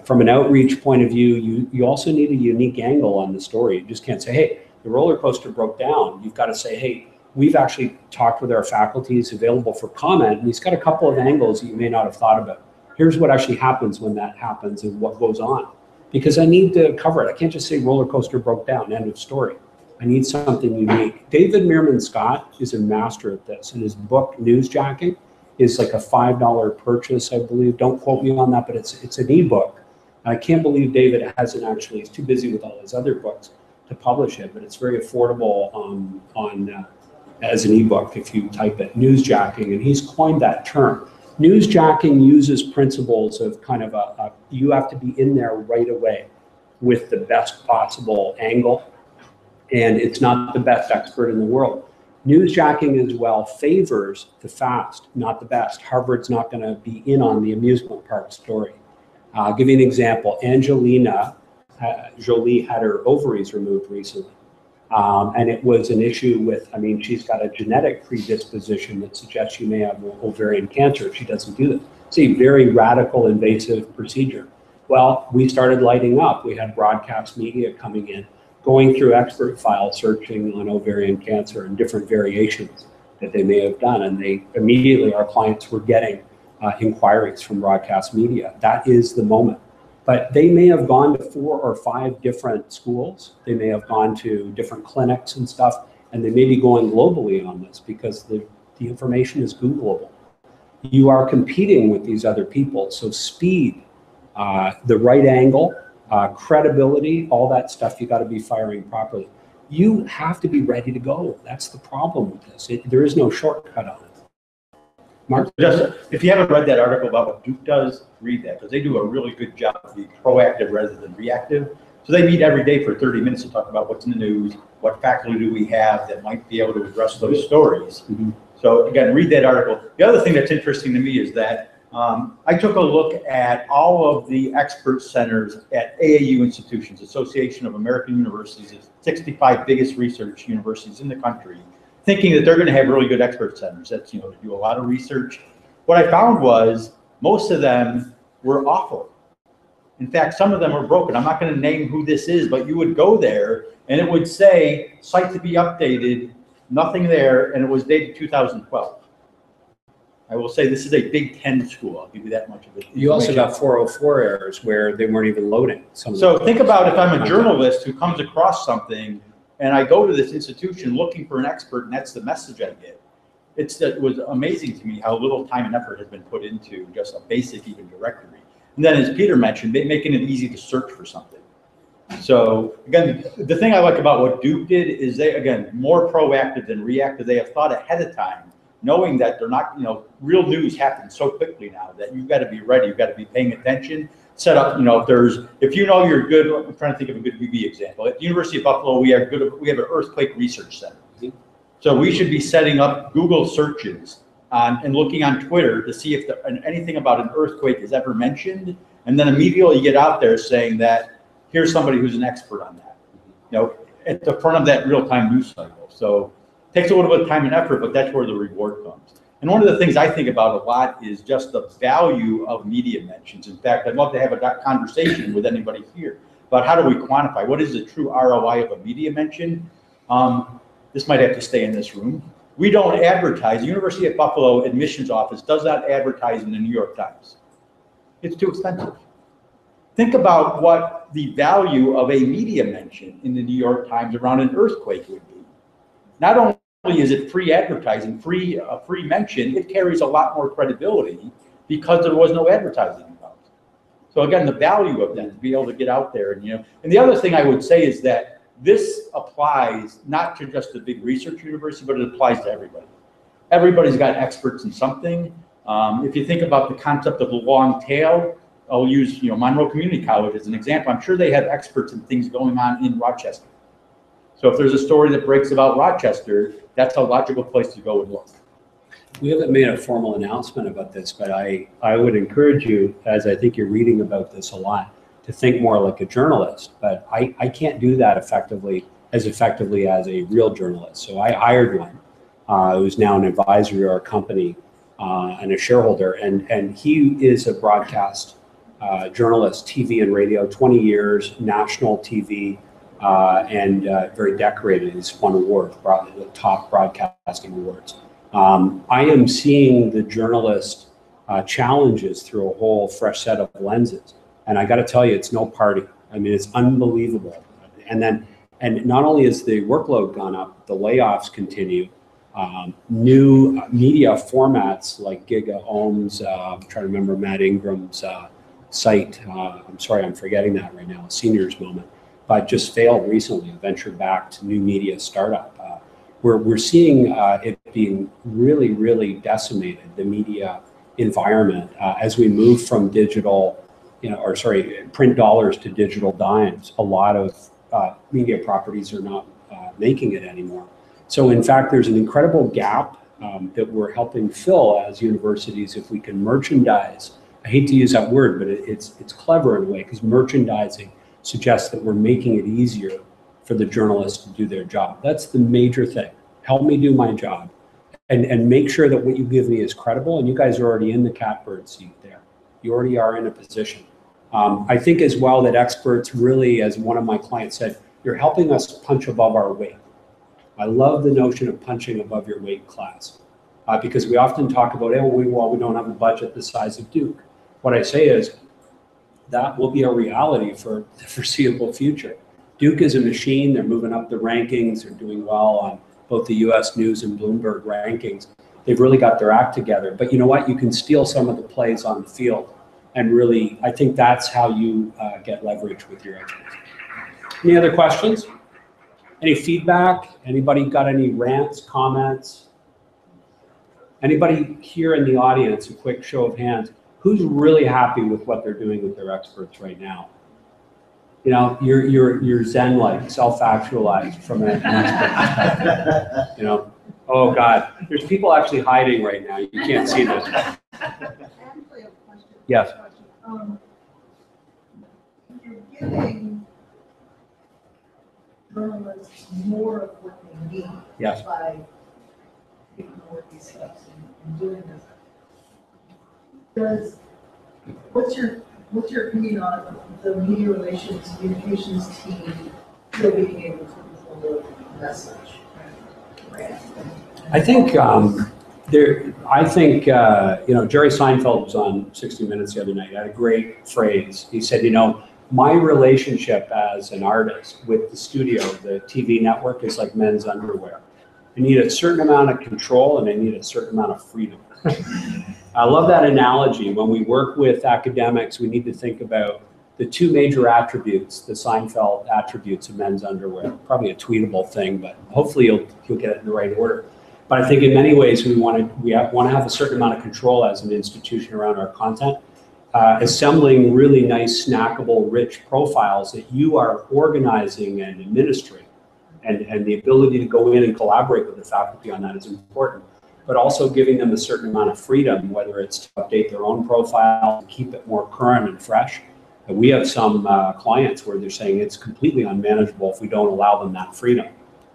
From an outreach point of view, you also need a unique angle on the story. You just can't say, hey, the roller coaster broke down. You've got to say, hey, we've actually talked with our faculty. He's available for comment, and he's got a couple of angles that you may not have thought about. Here's what actually happens when that happens and what goes on, because I need to cover it. I can't just say roller coaster broke down, end of story. I need something unique. David Meerman Scott is a master at this, and his book Newsjacking is like a $5 purchase, I believe. Don't quote me on that, but it's an ebook. I can't believe David hasn't actually, he's too busy with all his other books to publish it, but it's very affordable as an ebook if you type it, Newsjacking, and he's coined that term. Newsjacking uses principles of kind of you have to be in there right away with the best possible angle, and it's not the best expert in the world. Newsjacking as well favors the fast, not the best. Harvard's not going to be in on the amusement park story. I'll give you an example. Angelina Jolie had her ovaries removed recently, and it was an issue with, I mean, she's got a genetic predisposition that suggests she may have ovarian cancer if she doesn't do this. It's a very radical, invasive procedure. Well, we started lighting up. We had broadcast media coming in, going through expert file searching on ovarian cancer and different variations that they may have done. And they immediately, our clients were getting inquiries from broadcast media. That is the moment. But they may have gone to 4 or 5 different schools. They may have gone to different clinics and stuff, and they may be going globally on this because the information is Googleable. You are competing with these other people. So speed, the right angle, credibility, all that stuff, you got to be firing properly. You have to be ready to go. That's the problem with this. There is no shortcut on it. Mark? Just, if you haven't read that article about what Duke does, read that, because they do a really good job of being proactive rather than reactive. So they meet every day for 30 minutes to talk about what's in the news, what faculty do we have that might be able to address those stories. So again, read that article. The other thing that's interesting to me is that I took a look at all of the expert centers at AAU institutions, Association of American Universities, the 65 biggest research universities in the country, thinking that they're going to have really good expert centers. That's, you know, they do a lot of research. What I found was most of them were awful. In fact, some of them are broken. I'm not going to name who this is, but you would go there and it would say, site to be updated, nothing there, and it was dated 2012. I will say this is a Big Ten school. I'll give you that much of it. You also got 404 errors where they weren't even loading. So think about if I'm a journalist who comes across something and I go to this institution looking for an expert, and that's the message I get. It was amazing to me how little time and effort has been put into just a basic even directory. And then as Peter mentioned, making it easy to search for something. So again, the thing I like about what Duke did is they, again, more proactive than reactive. They have thought ahead of time, knowing that they're not, you know, real news happens so quickly now that you've got to be ready, you've got to be paying attention, set up, you know, if you know you're good, I'm trying to think of a good UB example. At the University of Buffalo, we have an earthquake research center. So we should be setting up Google searches and looking on Twitter to see if anything about an earthquake is ever mentioned. And then immediately you get out there saying that, here's somebody who's an expert on that, you know, at the front of that real-time news cycle. So takes a little bit of time and effort, but that's where the reward comes. And one of the things I think about a lot is just the value of media mentions. In fact, I'd love to have a conversation with anybody here about how do we quantify, what is the true ROI of a media mention? This might have to stay in this room. We don't advertise, the University of Buffalo admissions office does not advertise in the New York Times. It's too expensive. Think about what the value of a media mention in the New York Times around an earthquake would be. Not only is it free advertising, free mention, it carries a lot more credibility because there was no advertising involved. So again, the value of that to be able to get out there and, you know, and the other thing I would say is that this applies not to just the big research university, but it applies to everybody. Everybody's got experts in something. If you think about the concept of the long tail, I'll use, you know, Monroe Community College as an example. I'm sure they have experts in things going on in Rochester. So if there's a story that breaks about Rochester, that's a logical place to go and look. We haven't made a formal announcement about this, but I would encourage you, as I think you're reading about this a lot, to think more like a journalist. But I can't do that effectively as a real journalist. So I hired one who's now an advisor to our company and a shareholder. And he is a broadcast journalist, TV and radio, 20 years, national TV. Very decorated. He's won awards, the top broadcasting awards. I am seeing the journalist challenges through a whole fresh set of lenses. And I got to tell you, it's no party. I mean, it's unbelievable. And not only is the workload gone up, the layoffs continue. New media formats like Giga Ohm's, I'm trying to remember Matt Ingram's site. I'm sorry, I'm forgetting that right now, a senior's moment. But just failed recently, a venture-backed new media startup. We're seeing it being really, really decimated, the media environment, as we move from digital, you know, or sorry, print dollars to digital dimes. A lot of media properties are not making it anymore. So in fact, there's an incredible gap that we're helping fill as universities if we can merchandise. I hate to use that word, but it's clever in a way, because merchandising suggests that we're making it easier for the journalists to do their job. That's the major thing. Help me do my job and make sure that what you give me is credible. And you guys are already in the catbird seat there. You already are in a position. I think as well that experts really, as one of my clients said, you're helping us punch above our weight. I love the notion of punching above your weight class because we often talk about, hey, well, we don't have a budget the size of Duke. What I say is, that will be a reality for the foreseeable future. Duke is a machine. They're moving up the rankings. They're doing well on both the US News and Bloomberg rankings. They've really got their act together. But you know what? You can steal some of the plays on the field. And really, I think that's how you get leverage with your experts. Any other questions? Any feedback? Anybody got any rants, comments? Anybody here in the audience, a quick show of hands. Who's really happy with what they're doing with their experts right now? You know, you're zen-like, self-actualized from an expert perspective. You know, oh God, there's people actually hiding right now. You can't see this. Actually, Yes. You're giving journalists more of what they need yes. by taking more of these steps and doing this. Does what's your opinion on the media relations communications team still being able to control the message? I think you know, Jerry Seinfeld was on 60 Minutes the other night. He had a great phrase. He said, you know, my relationship as an artist with the studio, the TV network, is like men's underwear. I need a certain amount of control and I need a certain amount of freedom. I love that analogy. When we work with academics, we need to think about the two major attributes, the Seinfeld attributes of men's underwear. Probably a tweetable thing, but hopefully you'll get it in the right order. But I think in many ways we want to have a certain amount of control as an institution around our content, assembling really nice, snackable, rich profiles that you are organizing and administering, and the ability to go in and collaborate with the faculty on that is important. But also giving them a certain amount of freedom, whether it's to update their own profile, keep it more current and fresh. And we have some clients where they're saying it's completely unmanageable if we don't allow them that freedom.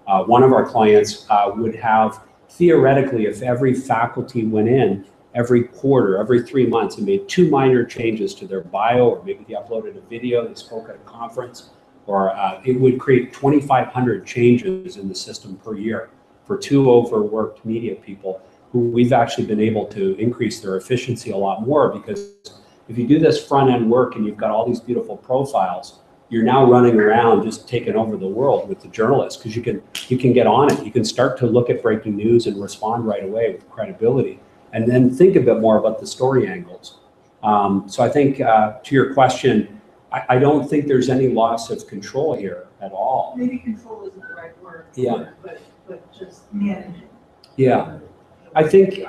One of our clients would have, theoretically, if every faculty went in every quarter, every 3 months, and made 2 minor changes to their bio, or maybe they uploaded a video, they spoke at a conference, or it would create 2,500 changes in the system per year for 2 overworked media people, who we've actually been able to increase their efficiency a lot more, because if you do this front-end work and you've got all these beautiful profiles, you're now running around just taking over the world with the journalists, because you can get on it. You can start to look at breaking news and respond right away with credibility, and then think a bit more about the story angles. So I think to your question, I don't think there's any loss of control here at all. Maybe control isn't the right word. Yeah. But just managing. Yeah. I think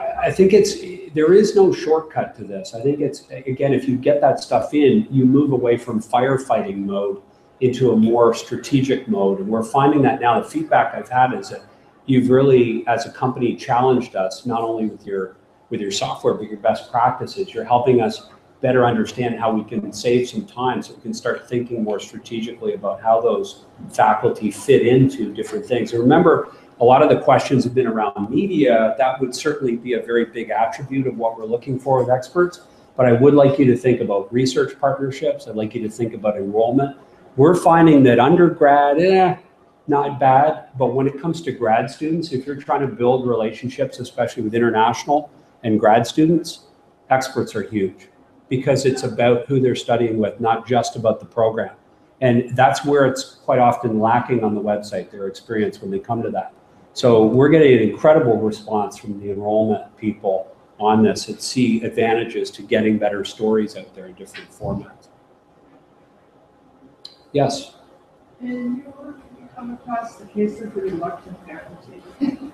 there is no shortcut to this. I think it's, again, if you get that stuff in, you move away from firefighting mode into a more strategic mode. And we're finding that now. The feedback I've had is that you've really, as a company, challenged us, not only with your software, but your best practices. You're helping us better understand how we can save some time so we can start thinking more strategically about how those faculty fit into different things. And remember, a lot of the questions have been around media. That would certainly be a very big attribute of what we're looking for with experts. But I would like you to think about research partnerships. I'd like you to think about enrollment. We're finding that undergrad, not bad. But when it comes to grad students, if you're trying to build relationships, especially with international and grad students, experts are huge, because it's about who they're studying with, not just about the program. And that's where it's quite often lacking on the website, their experience when they come to that. So we're getting an incredible response from the enrollment people on this, and see advantages to getting better stories out there in different formats. Yes? In your work, you come across the case of the reluctant faculty.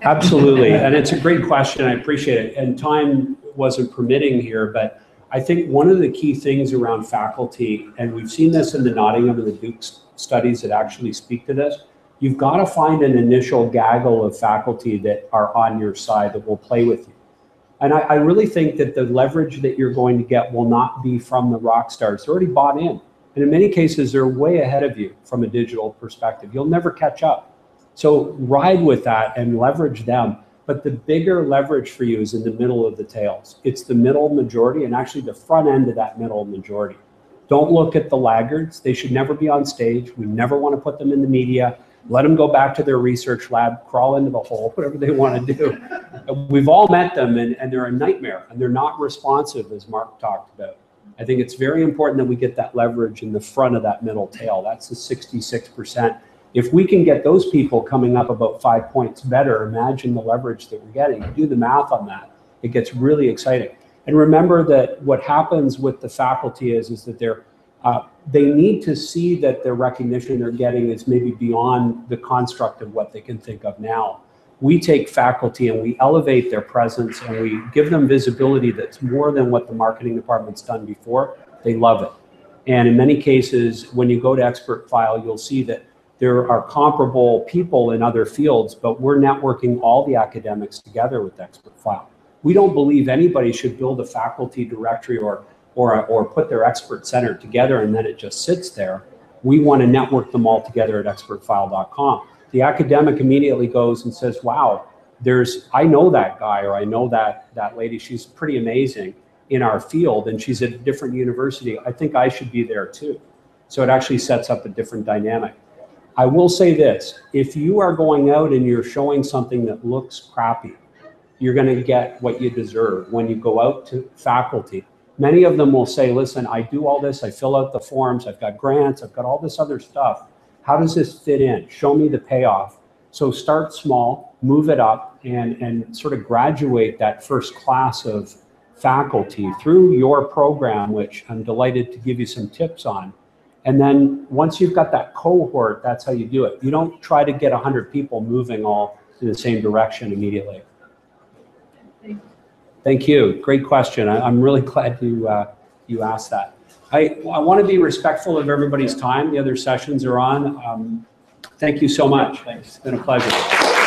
Absolutely, and it's a great question. I appreciate it. And time wasn't permitting here, but I think one of the key things around faculty, and we've seen this in the Nottingham and the Duke studies that actually speak to this, you've got to find an initial gaggle of faculty that are on your side, that will play with you. And I really think that the leverage that you're going to get will not be from the rock stars. They're already bought in. And in many cases, they're way ahead of you from a digital perspective. You'll never catch up. So ride with that and leverage them. But the bigger leverage for you is in the middle of the tails. It's the middle majority, and actually the front end of that middle majority. Don't look at the laggards. They should never be on stage. We never want to put them in the media. Let them go back to their research lab, crawl into the hole, whatever they want to do. We've all met them, and they're a nightmare, and they're not responsive, as Mark talked about. I think it's very important that we get that leverage in the front of that middle tail. That's the 66%. If we can get those people coming up about 5 points better, imagine the leverage that we're getting. Do the math on that. It gets really exciting. And remember that what happens with the faculty is that they're they need to see that the recognition they're getting is maybe beyond the construct of what they can think of now. We take faculty and we elevate their presence, and we give them visibility that's more than what the marketing department's done before. They love it. And in many cases, when you go to Expert File, you'll see that there are comparable people in other fields, but we're networking all the academics together with Expert File. We don't believe anybody should build a faculty directory or or put their expert center together and then it just sits there. We want to network them all together at expertfile.com. The academic immediately goes and says, wow, I know that guy, or I know that lady, she's pretty amazing in our field and she's at a different university. I think I should be there too. So it actually sets up a different dynamic. I will say this, if you are going out and you're showing something that looks crappy, you're going to get what you deserve. When you go out to faculty, many of them will say, listen, I do all this, I fill out the forms, I've got grants, I've got all this other stuff. How does this fit in? Show me the payoff. So start small, move it up, and sort of graduate that first class of faculty through your program, which I'm delighted to give you some tips on. And then once you've got that cohort, that's how you do it. You don't try to get 100 people moving all in the same direction immediately. Thank you. Great question. I'm really glad you asked that. I want to be respectful of everybody's time. The other sessions are on. Thank you so much. Thanks. It's been a pleasure.